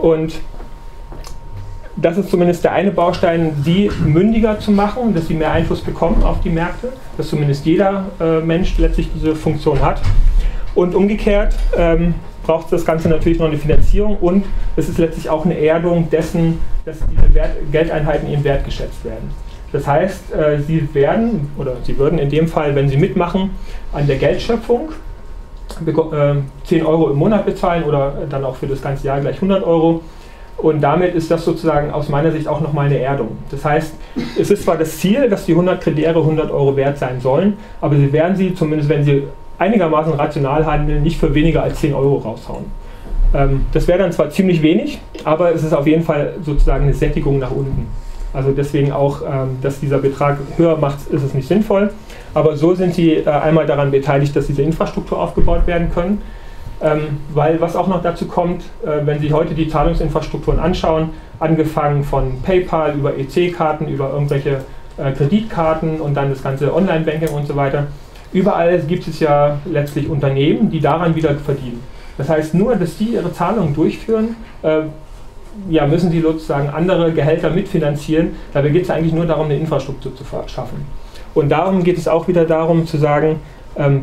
Und das ist zumindest der eine Baustein, sie mündiger zu machen, dass sie mehr Einfluss bekommen auf die Märkte, dass zumindest jeder äh, Mensch letztlich diese Funktion hat. Und umgekehrt ähm, braucht das Ganze natürlich noch eine Finanzierung und es ist letztlich auch eine Erdung dessen, dass diese Wert Geldeinheiten ihren Wert geschätzt werden. Das heißt, äh, sie werden, oder sie würden in dem Fall, wenn sie mitmachen, an der Geldschöpfung äh, zehn Euro im Monat bezahlen oder dann auch für das ganze Jahr gleich hundert Euro. Und damit ist das sozusagen aus meiner Sicht auch nochmal eine Erdung. Das heißt, es ist zwar das Ziel, dass die hundert Kreditäre hundert Euro wert sein sollen, aber sie werden sie, zumindest wenn sie einigermaßen rational handeln, nicht für weniger als zehn Euro raushauen. Ähm, das wäre dann zwar ziemlich wenig, aber es ist auf jeden Fall sozusagen eine Sättigung nach unten. Also deswegen auch, ähm, dass dieser Betrag höher macht, ist es nicht sinnvoll. Aber so sind sie äh, einmal daran beteiligt, dass diese Infrastruktur aufgebaut werden können. Ähm, weil was auch noch dazu kommt, äh, wenn Sie heute die Zahlungsinfrastrukturen anschauen, angefangen von PayPal über E C-Karten, über irgendwelche äh, Kreditkarten und dann das ganze Online-Banking und so weiter, überall gibt es ja letztlich Unternehmen, die daran wieder verdienen. Das heißt, nur, dass die ihre Zahlungen durchführen, äh, ja, müssen sie sozusagen andere Gehälter mitfinanzieren. Dabei geht es eigentlich nur darum, eine Infrastruktur zu schaffen. Und darum geht es auch wieder darum zu sagen,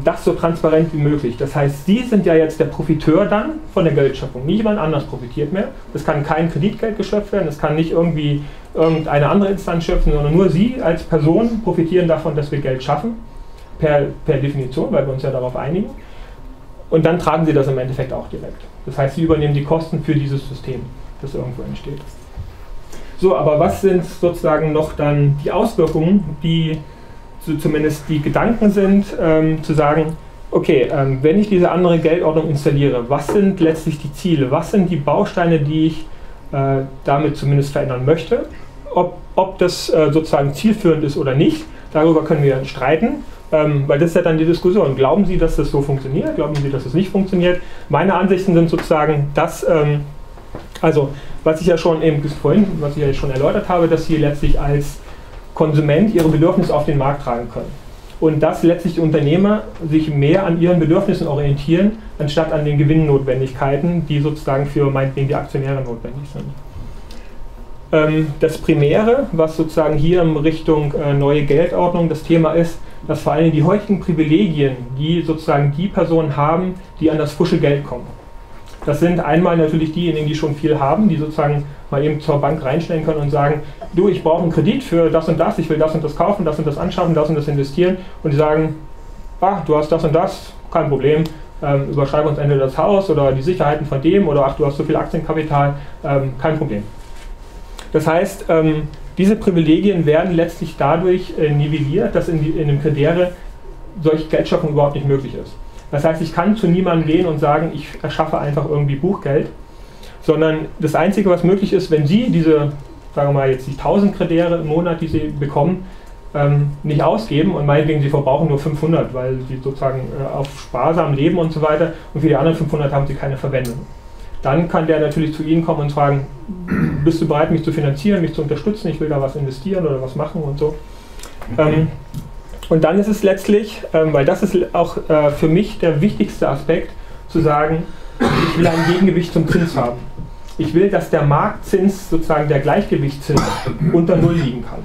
das so transparent wie möglich. Das heißt, Sie sind ja jetzt der Profiteur dann von der Geldschöpfung. Niemand anders profitiert mehr. Es kann kein Kreditgeld geschöpft werden, es kann nicht irgendwie irgendeine andere Instanz schöpfen, sondern nur Sie als Person profitieren davon, dass wir Geld schaffen, per, per Definition, weil wir uns ja darauf einigen. Und dann tragen Sie das im Endeffekt auch direkt. Das heißt, Sie übernehmen die Kosten für dieses System, das irgendwo entsteht. So, aber was sind sozusagen noch dann die Auswirkungen, die so zumindest die Gedanken sind, ähm, zu sagen, okay, ähm, wenn ich diese andere Geldordnung installiere, was sind letztlich die Ziele, was sind die Bausteine, die ich äh, damit zumindest verändern möchte, ob, ob das äh, sozusagen zielführend ist oder nicht, darüber können wir streiten, ähm, weil das ist ja dann die Diskussion, glauben Sie, dass das so funktioniert, glauben Sie, dass das nicht funktioniert, meine Ansichten sind sozusagen, dass, ähm, also was ich ja schon eben vorhin, was ich ja schon erläutert habe, dass Sie letztlich als Konsument ihre Bedürfnisse auf den Markt tragen können. Und dass letztlich die Unternehmer sich mehr an ihren Bedürfnissen orientieren, anstatt an den Gewinnnotwendigkeiten, die sozusagen für meinetwegen die Aktionäre notwendig sind. Ähm, das Primäre, was sozusagen hier in Richtung äh, neue Geldordnung das Thema ist, dass vor allem die heutigen Privilegien, die sozusagen die Personen haben, die an das frische Geld kommen. Das sind einmal natürlich diejenigen, die schon viel haben, die sozusagen mal eben zur Bank reinstellen können und sagen, du, ich brauche einen Kredit für das und das, ich will das und das kaufen, das und das anschaffen, das und das investieren. Und die sagen, ach, du hast das und das, kein Problem, ähm, überschreibe uns entweder das Haus oder die Sicherheiten von dem oder ach, du hast so viel Aktienkapital, ähm, kein Problem. Das heißt, ähm, diese Privilegien werden letztlich dadurch äh, nivelliert, dass in, die, in dem Kreditäre solche Geldschöpfung überhaupt nicht möglich ist. Das heißt, ich kann zu niemandem gehen und sagen, ich erschaffe einfach irgendwie Buchgeld, sondern das Einzige, was möglich ist, wenn Sie diese, sagen wir mal jetzt die tausend Kreditäre im Monat, die Sie bekommen, ähm, nicht ausgeben und meinetwegen Sie verbrauchen nur fünfhundert, weil Sie sozusagen äh, auf sparsam leben und so weiter und für die anderen fünfhundert haben Sie keine Verwendung. Dann kann der natürlich zu Ihnen kommen und fragen, bist du bereit, mich zu finanzieren, mich zu unterstützen, ich will da was investieren oder was machen und so. Ähm, Und dann ist es letztlich, ähm, weil das ist auch äh, für mich der wichtigste Aspekt, zu sagen, ich will ein Gegengewicht zum Zins haben. ich will, dass der Marktzins, sozusagen der Gleichgewichtszins, unter Null liegen kann.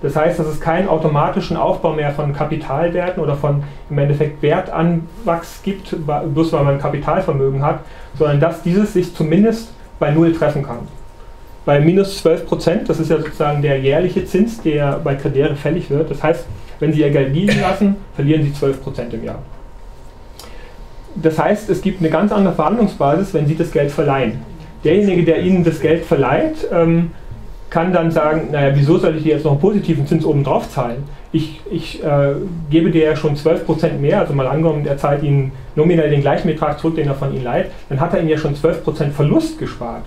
Das heißt, dass es keinen automatischen Aufbau mehr von Kapitalwerten oder von im Endeffekt Wertanwachs gibt, bloß weil man Kapitalvermögen hat, sondern dass dieses sich zumindest bei Null treffen kann. Bei minus zwölf Prozent, das ist ja sozusagen der jährliche Zins, der bei Kredite fällig wird. Das heißt, wenn Sie Ihr Geld liegen lassen, verlieren Sie zwölf Prozent im Jahr. Das heißt, es gibt eine ganz andere Verhandlungsbasis, wenn Sie das Geld verleihen. Derjenige, der Ihnen das Geld verleiht, ähm, kann dann sagen, naja, wieso soll ich dir jetzt noch einen positiven Zins obendrauf zahlen? Ich, ich äh, gebe dir ja schon zwölf Prozent mehr, also mal angenommen, er zahlt Ihnen nominell den gleichen Betrag zurück, den er von Ihnen leiht, dann hat er Ihnen ja schon zwölf Prozent Verlust gespart.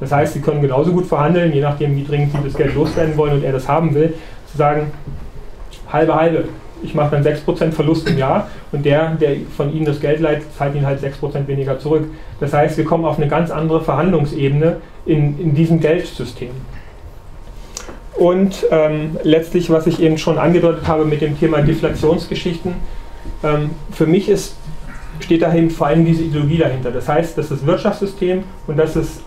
Das heißt, Sie können genauso gut verhandeln, je nachdem, wie dringend Sie das Geld loswerden wollen und er das haben will, zu sagen, halbe, halbe. Ich mache dann sechs Prozent Verlust im Jahr und der, der von Ihnen das Geld leiht, zahlt Ihnen halt sechs Prozent weniger zurück. Das heißt, wir kommen auf eine ganz andere Verhandlungsebene in, in diesem Geldsystem. Und ähm, letztlich, was ich eben schon angedeutet habe mit dem Thema Deflationsgeschichten, ähm, für mich ist, steht dahin vor allem diese Ideologie dahinter. Das heißt, dass das Wirtschaftssystem und dass es,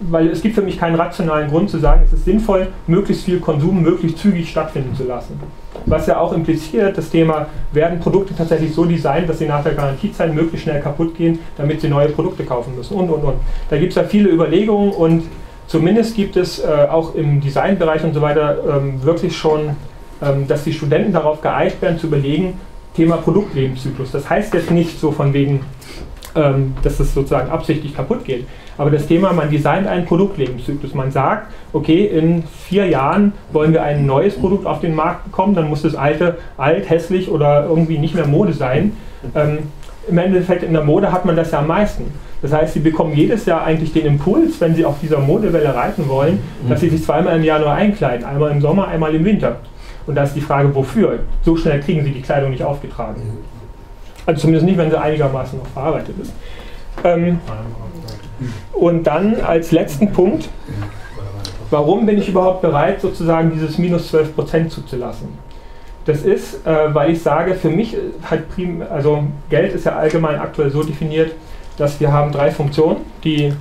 weil es gibt für mich keinen rationalen Grund zu sagen, es ist sinnvoll, möglichst viel Konsum möglichst zügig stattfinden zu lassen. Was ja auch impliziert, das Thema, werden Produkte tatsächlich so designt, dass sie nach der Garantiezeit möglichst schnell kaputt gehen, damit sie neue Produkte kaufen müssen und, und, und. Da gibt es ja viele Überlegungen und zumindest gibt es äh, auch im Designbereich und so weiter ähm, wirklich schon, ähm, dass die Studenten darauf geeicht werden, zu überlegen, Thema Produktlebenszyklus. Das heißt jetzt nicht so von wegen, ähm, dass es sozusagen absichtlich kaputt geht, aber das Thema, man designt einen Produktlebenszyklus. Man sagt, okay, in vier Jahren wollen wir ein neues Produkt auf den Markt bekommen, dann muss das alte alt, hässlich oder irgendwie nicht mehr Mode sein. Ähm, Im Endeffekt in der Mode hat man das ja am meisten. Das heißt, Sie bekommen jedes Jahr eigentlich den Impuls, wenn Sie auf dieser Modewelle reiten wollen, dass Sie sich zweimal im Jahr nur einkleiden, einmal im Sommer, einmal im Winter. Und da ist die Frage, wofür? So schnell kriegen Sie die Kleidung nicht aufgetragen. Also zumindest nicht, wenn sie einigermaßen noch verarbeitet ist. Ähm, und dann als letzten Punkt, warum bin ich überhaupt bereit, sozusagen dieses minus zwölf Prozent zuzulassen? Das ist, äh, weil ich sage, für mich halt prim, also Geld ist ja allgemein aktuell so definiert, dass wir haben drei Funktionen, die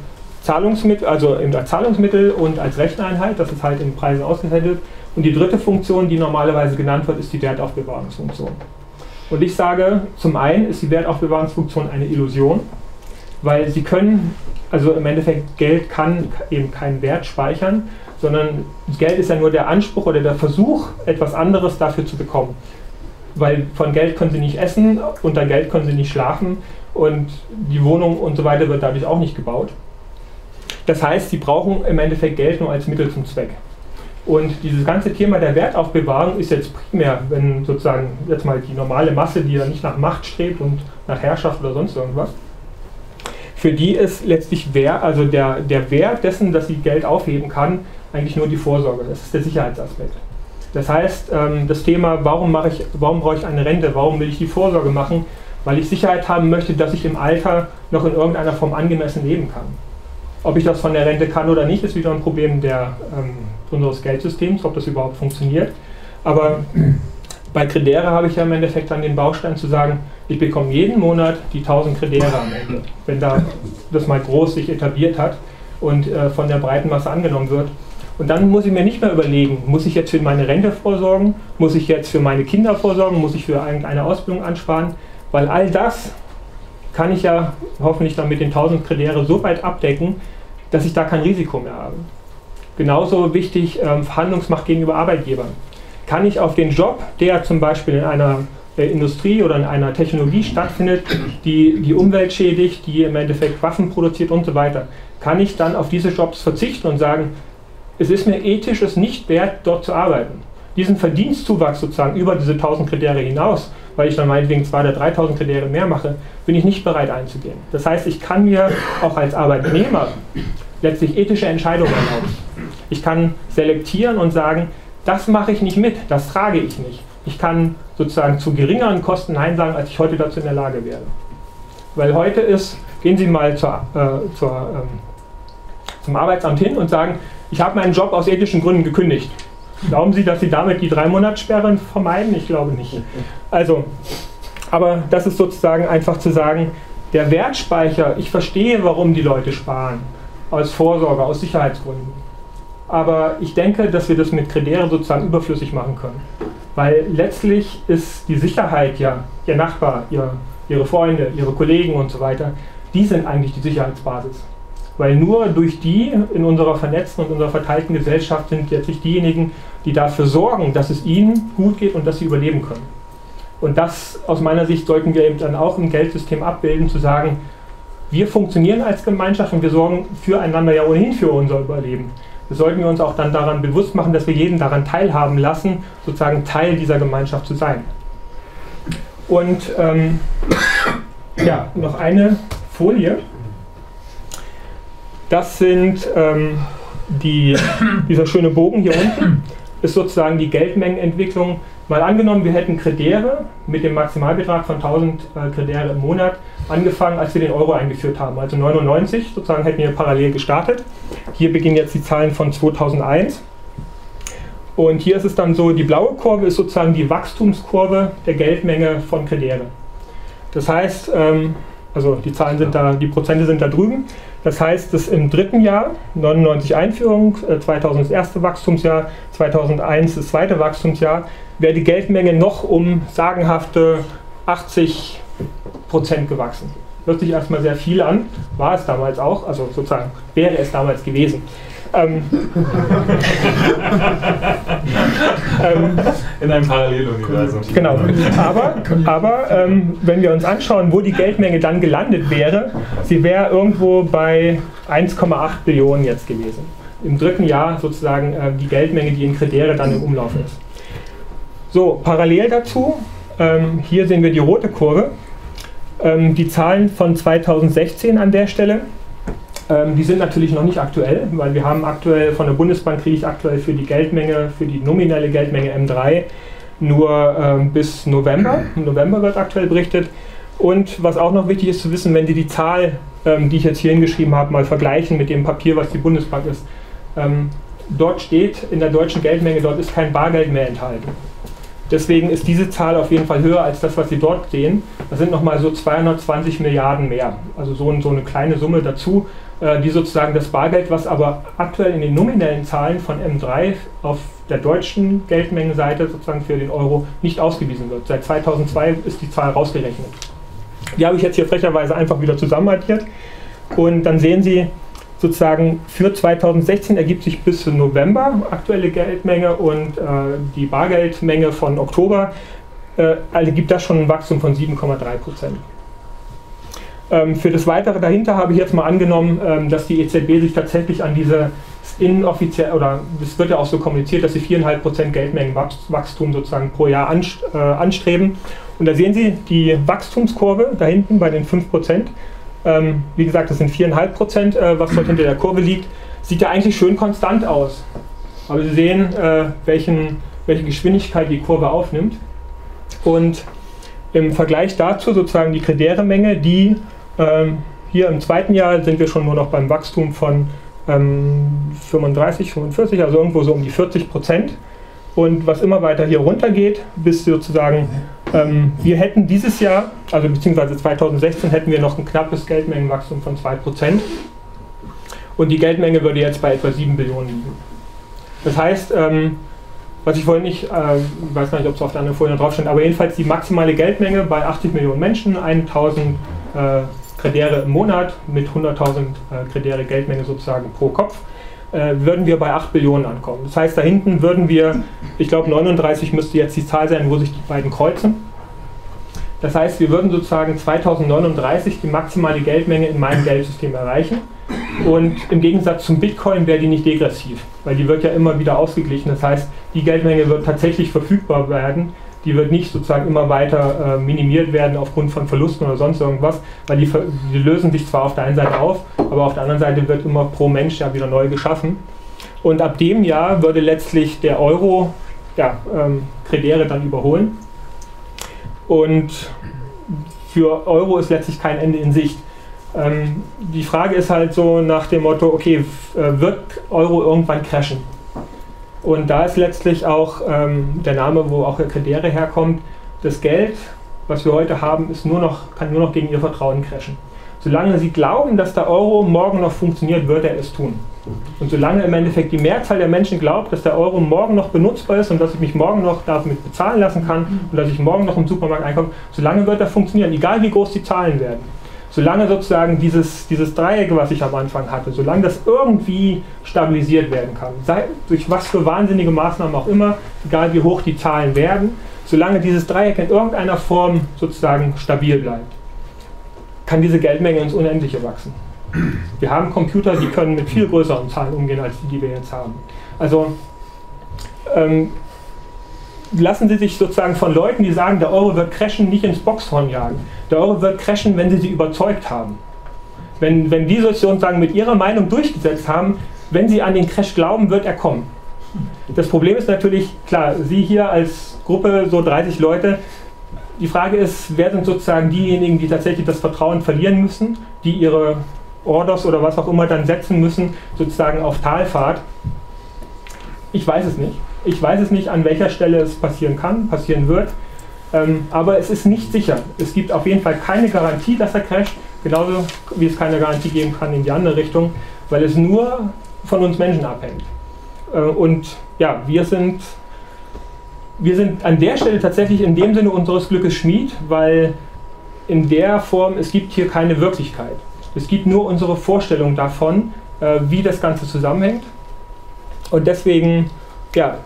Zahlungsmittel, also eben als Zahlungsmittel und als Recheneinheit, das ist halt in Preisen ausgezeichnet wird. Und die dritte Funktion, die normalerweise genannt wird, ist die Wertaufbewahrungsfunktion. Und ich sage, zum einen ist die Wertaufbewahrungsfunktion eine Illusion, weil Sie können, also im Endeffekt Geld kann eben keinen Wert speichern, sondern Geld ist ja nur der Anspruch oder der Versuch, etwas anderes dafür zu bekommen. Weil von Geld können Sie nicht essen, unter Geld können Sie nicht schlafen und die Wohnung und so weiter wird dadurch auch nicht gebaut. Das heißt, Sie brauchen im Endeffekt Geld nur als Mittel zum Zweck. Und dieses ganze Thema der Wertaufbewahrung ist jetzt primär, wenn sozusagen jetzt mal die normale Masse, die ja nicht nach Macht strebt und nach Herrschaft oder sonst irgendwas, für die ist letztlich wer, also der, der Wert dessen, dass sie Geld aufheben kann, eigentlich nur die Vorsorge, das ist der Sicherheitsaspekt. Das heißt, das Thema, warum mache ich, warum brauche ich eine Rente, warum will ich die Vorsorge machen? Weil ich Sicherheit haben möchte, dass ich im Alter noch in irgendeiner Form angemessen leben kann. Ob ich das von der Rente kann oder nicht, ist wieder ein Problem der, ähm, unseres Geldsystems, ob das überhaupt funktioniert. Aber bei Credere habe ich ja im Endeffekt dann den Baustein zu sagen, ich bekomme jeden Monat die tausend Credere am Ende, wenn da das mal groß sich etabliert hat und äh, von der breiten Masse angenommen wird. Und dann muss ich mir nicht mehr überlegen, muss ich jetzt für meine Rente vorsorgen, muss ich jetzt für meine Kinder vorsorgen, muss ich für eine Ausbildung ansparen, weil all das kann ich ja hoffentlich dann mit den tausend Kredite so weit abdecken, dass ich da kein Risiko mehr habe. Genauso wichtig, ähm, Verhandlungsmacht gegenüber Arbeitgebern. Kann ich auf den Job, der zum Beispiel in einer äh, Industrie oder in einer Technologie stattfindet, die die Umwelt schädigt, die im Endeffekt Waffen produziert und so weiter, kann ich dann auf diese Jobs verzichten und sagen, es ist mir ethisch es nicht wert, dort zu arbeiten. Diesen Verdienstzuwachs sozusagen über diese tausend Kriterien hinaus, weil ich dann meinetwegen zweitausend oder dreitausend Kriterien mehr mache, bin ich nicht bereit einzugehen. Das heißt, ich kann mir auch als Arbeitnehmer letztlich ethische Entscheidungen erlauben. Ich kann selektieren und sagen, das mache ich nicht mit, das trage ich nicht. Ich kann sozusagen zu geringeren Kosten Nein sagen, als ich heute dazu in der Lage wäre. Weil heute ist, gehen Sie mal zur, äh, zur, ähm, zum Arbeitsamt hin und sagen, ich habe meinen Job aus ethischen Gründen gekündigt. Glauben Sie, dass Sie damit die drei Monatssperren vermeiden? Ich glaube nicht. Also, aber das ist sozusagen einfach zu sagen, der Wertspeicher, ich verstehe, warum die Leute sparen. aus Vorsorge, aus Sicherheitsgründen. Aber ich denke, dass wir das mit Kredere sozusagen überflüssig machen können. Weil letztlich ist die Sicherheit ja, ihr Nachbar, ihr, ihre Freunde, ihre Kollegen und so weiter, die sind eigentlich die Sicherheitsbasis. Weil nur durch die in unserer vernetzten und unserer verteilten Gesellschaft sind letztlich diejenigen, die dafür sorgen, dass es ihnen gut geht und dass sie überleben können. Und das aus meiner Sicht sollten wir eben dann auch im Geldsystem abbilden, zu sagen, wir funktionieren als Gemeinschaft und wir sorgen füreinander ja ohnehin für unser Überleben. Das sollten wir uns auch dann daran bewusst machen, dass wir jeden daran teilhaben lassen, sozusagen Teil dieser Gemeinschaft zu sein. Und ähm, ja, noch eine Folie. Das sind ähm, die, dieser schöne Bogen hier unten, ist sozusagen die Geldmengenentwicklung. Mal angenommen, wir hätten Kredere mit dem Maximalbetrag von tausend äh, Kredere im Monat angefangen, als wir den Euro eingeführt haben. Also neunundneunzig sozusagen hätten wir parallel gestartet. Hier beginnen jetzt die Zahlen von zweitausendeins. Und hier ist es dann so, die blaue Kurve ist sozusagen die Wachstumskurve der Geldmenge von Kredere. Das heißt, ähm, also die Zahlen sind da, die Prozente sind da drüben. Das heißt, dass im dritten Jahr, neunundneunzig Einführung, zweitausend das erste Wachstumsjahr, zweitausendeins das zweite Wachstumsjahr, wäre die Geldmenge noch um sagenhafte achtzig Prozent gewachsen. Hört sich erstmal sehr viel an, war es damals auch, also sozusagen wäre es damals gewesen. Ähm ähm In einem Paralleluniversum. Genau, aber, aber ähm, wenn wir uns anschauen, wo die Geldmenge dann gelandet wäre, sie wäre irgendwo bei eins Komma acht Billionen jetzt gewesen. Im dritten Jahr sozusagen äh, die Geldmenge, die in Kredere dann im Umlauf ist. So, parallel dazu, ähm, hier sehen wir die rote Kurve, ähm, die Zahlen von zweitausendsechzehn an der Stelle. Ähm, die sind natürlich noch nicht aktuell, weil wir haben aktuell, von der Bundesbank kriege ich aktuell für die Geldmenge, für die nominelle Geldmenge M drei nur ähm, bis November. Im November wird aktuell berichtet. Und was auch noch wichtig ist zu wissen, wenn Sie die Zahl, ähm, die ich jetzt hier hingeschrieben habe, mal vergleichen mit dem Papier, was die Bundesbank ist. Ähm, dort steht, in der deutschen Geldmenge, dort ist kein Bargeld mehr enthalten. Deswegen ist diese Zahl auf jeden Fall höher als das, was Sie dort sehen. Das sind nochmal so zweihundertzwanzig Milliarden mehr. Also so, so eine kleine Summe dazu, die sozusagen das Bargeld, was aber aktuell in den nominellen Zahlen von M drei auf der deutschen Geldmengenseite sozusagen für den Euro nicht ausgewiesen wird. Seit zweitausendzwei ist die Zahl rausgerechnet. Die habe ich jetzt hier frecherweise einfach wieder zusammenaddiert. Und dann sehen Sie sozusagen für zweitausendsechzehn ergibt sich bis November aktuelle Geldmenge und äh, die Bargeldmenge von Oktober, äh, also gibt das schon ein Wachstum von sieben Komma drei Prozent. Für das Weitere dahinter habe ich jetzt mal angenommen, dass die E Z B sich tatsächlich an diese inoffiziell, oder es wird ja auch so kommuniziert, dass sie vier Komma fünf Prozent Geldmengenwachstum sozusagen pro Jahr anstreben. Und da sehen Sie die Wachstumskurve da hinten bei den fünf Prozent. Wie gesagt, das sind vier Komma fünf Prozent, was dort hinter der Kurve liegt. Sieht ja eigentlich schön konstant aus. Aber Sie sehen, welchen, welche Geschwindigkeit die Kurve aufnimmt. Und im Vergleich dazu sozusagen die Kredere-Menge, die ähm, hier im zweiten Jahr sind wir schon nur noch beim Wachstum von ähm, fünfunddreißig, fünfundvierzig, also irgendwo so um die vierzig Prozent. Und was immer weiter hier runter geht, bis sozusagen, ähm, wir hätten dieses Jahr, also beziehungsweise zweitausendsechzehn, hätten wir noch ein knappes Geldmengenwachstum von zwei Prozent. Und die Geldmenge würde jetzt bei etwa sieben Billionen liegen. Das heißt, ähm, was ich vorhin nicht, äh, weiß gar nicht, ob es auf der anderen Folie drauf stand, aber jedenfalls die maximale Geldmenge bei achtzig Millionen Menschen, eintausend äh, Kredere im Monat mit hunderttausend äh, Kredere Geldmenge sozusagen pro Kopf, äh, würden wir bei acht Billionen ankommen. Das heißt, da hinten würden wir, ich glaube neununddreißig müsste jetzt die Zahl sein, wo sich die beiden kreuzen. Das heißt, wir würden sozusagen zweitausendneununddreißig die maximale Geldmenge in meinem Geldsystem erreichen. Und im Gegensatz zum Bitcoin wäre die nicht degressiv, weil die wird ja immer wieder ausgeglichen. Das heißt, die Geldmenge wird tatsächlich verfügbar werden, die wird nicht sozusagen immer weiter äh, minimiert werden aufgrund von Verlusten oder sonst irgendwas, weil die, die lösen sich zwar auf der einen Seite auf, aber auf der anderen Seite wird immer pro Mensch ja wieder neu geschaffen. Und ab dem Jahr würde letztlich der Euro ja, ähm, Kredere dann überholen. Und für Euro ist letztlich kein Ende in Sicht. Die Frage ist halt so nach dem Motto, okay, wird Euro irgendwann crashen? Und da ist letztlich auch ähm, der Name, wo auch der Kredere herkommt, das Geld, was wir heute haben, ist nur noch, kann nur noch gegen ihr Vertrauen crashen. Solange sie glauben, dass der Euro morgen noch funktioniert, wird er es tun. Und solange im Endeffekt die Mehrzahl der Menschen glaubt, dass der Euro morgen noch benutzbar ist und dass ich mich morgen noch damit bezahlen lassen kann und dass ich morgen noch im Supermarkt einkaufe, solange wird er funktionieren, egal wie groß die Zahlen werden. Solange sozusagen dieses, dieses Dreieck, was ich am Anfang hatte, solange das irgendwie stabilisiert werden kann, sei, durch was für wahnsinnige Maßnahmen auch immer, egal wie hoch die Zahlen werden, solange dieses Dreieck in irgendeiner Form sozusagen stabil bleibt, kann diese Geldmenge ins Unendliche wachsen. Wir haben Computer, die können mit viel größeren Zahlen umgehen, als die, die wir jetzt haben. Also ähm, lassen Sie sich sozusagen von Leuten, die sagen, der Euro wird crashen, nicht ins Boxhorn jagen. Der Euro wird crashen, wenn Sie sie überzeugt haben. Wenn, wenn die sozusagen mit ihrer Meinung durchgesetzt haben, wenn Sie an den Crash glauben, wird er kommen. Das Problem ist natürlich, klar, Sie hier als Gruppe, so dreißig Leute, die Frage ist, wer sind sozusagen diejenigen, die tatsächlich das Vertrauen verlieren müssen, die ihre Orders oder was auch immer dann setzen müssen, sozusagen auf Talfahrt. Ich weiß es nicht. Ich weiß es nicht, an welcher Stelle es passieren kann, passieren wird. Ähm, aber es ist nicht sicher. Es gibt auf jeden Fall keine Garantie, dass er crasht, genauso wie es keine Garantie geben kann in die andere Richtung, weil es nur von uns Menschen abhängt. Äh, und ja, wir sind, wir sind an der Stelle tatsächlich in dem Sinne unseres Glückes Schmied, weil in der Form, es gibt hier keine Wirklichkeit. Es gibt nur unsere Vorstellung davon, äh, wie das Ganze zusammenhängt. Und deswegen, ja,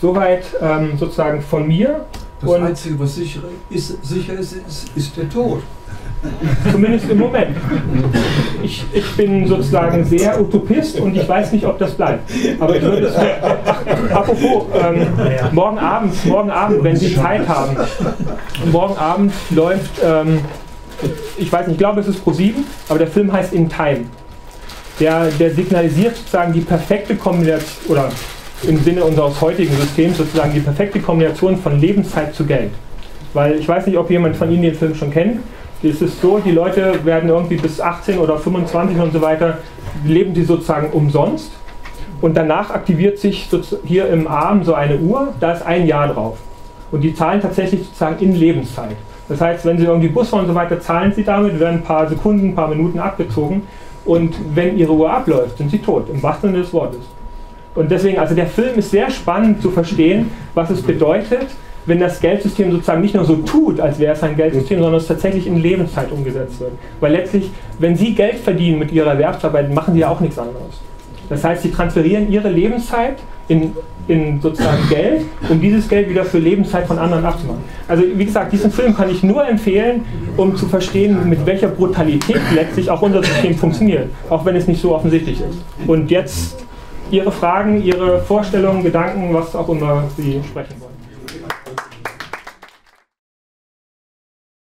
soweit ähm, sozusagen von mir. Das Und Einzige, was sicher ist, sicher ist, ist, ist der Tod. Zumindest im Moment. Ich, ich bin sozusagen sehr Utopist und ich weiß nicht, ob das bleibt. Aber ich würde es. Ach, apropos, ähm, morgen Abend, morgen Abend, wenn Sie Zeit haben, morgen Abend läuft, ähm, ich weiß nicht, ich glaube, es ist Pro sieben, aber der Film heißt In Time. Der, der signalisiert sozusagen die perfekte Kombination, oder im Sinne unseres heutigen Systems sozusagen die perfekte Kombination von Lebenszeit zu Geld. Weil ich weiß nicht, ob jemand von Ihnen den Film schon kennt. Es ist so, die Leute werden irgendwie bis achtzehn oder fünfundzwanzig und so weiter, leben die sozusagen umsonst. Und danach aktiviert sich hier im Arm so eine Uhr, da ist ein Jahr drauf. Und die zahlen tatsächlich sozusagen in Lebenszeit. Das heißt, wenn Sie irgendwie Bus fahren und so weiter, zahlen Sie damit, werden ein paar Sekunden, ein paar Minuten abgezogen. Und wenn Ihre Uhr abläuft, sind Sie tot, im wahrsten Sinne des Wortes. Und deswegen, also der Film ist sehr spannend zu verstehen, was es bedeutet, wenn das Geldsystem sozusagen nicht nur so tut, als wäre es ein Geldsystem, sondern es tatsächlich in Lebenszeit umgesetzt wird. Weil letztlich, wenn Sie Geld verdienen mit Ihrer Erwerbsarbeit, machen Sie ja auch nichts anderes. Das heißt, Sie transferieren Ihre Lebenszeit in, in sozusagen Geld, um dieses Geld wieder für Lebenszeit von anderen abzumachen. Also wie gesagt, diesen Film kann ich nur empfehlen, um zu verstehen, mit welcher Brutalität letztlich auch unser System funktioniert, auch wenn es nicht so offensichtlich ist. Und jetzt Ihre Fragen, Ihre Vorstellungen, Gedanken, was auch immer Sie sprechen wollen.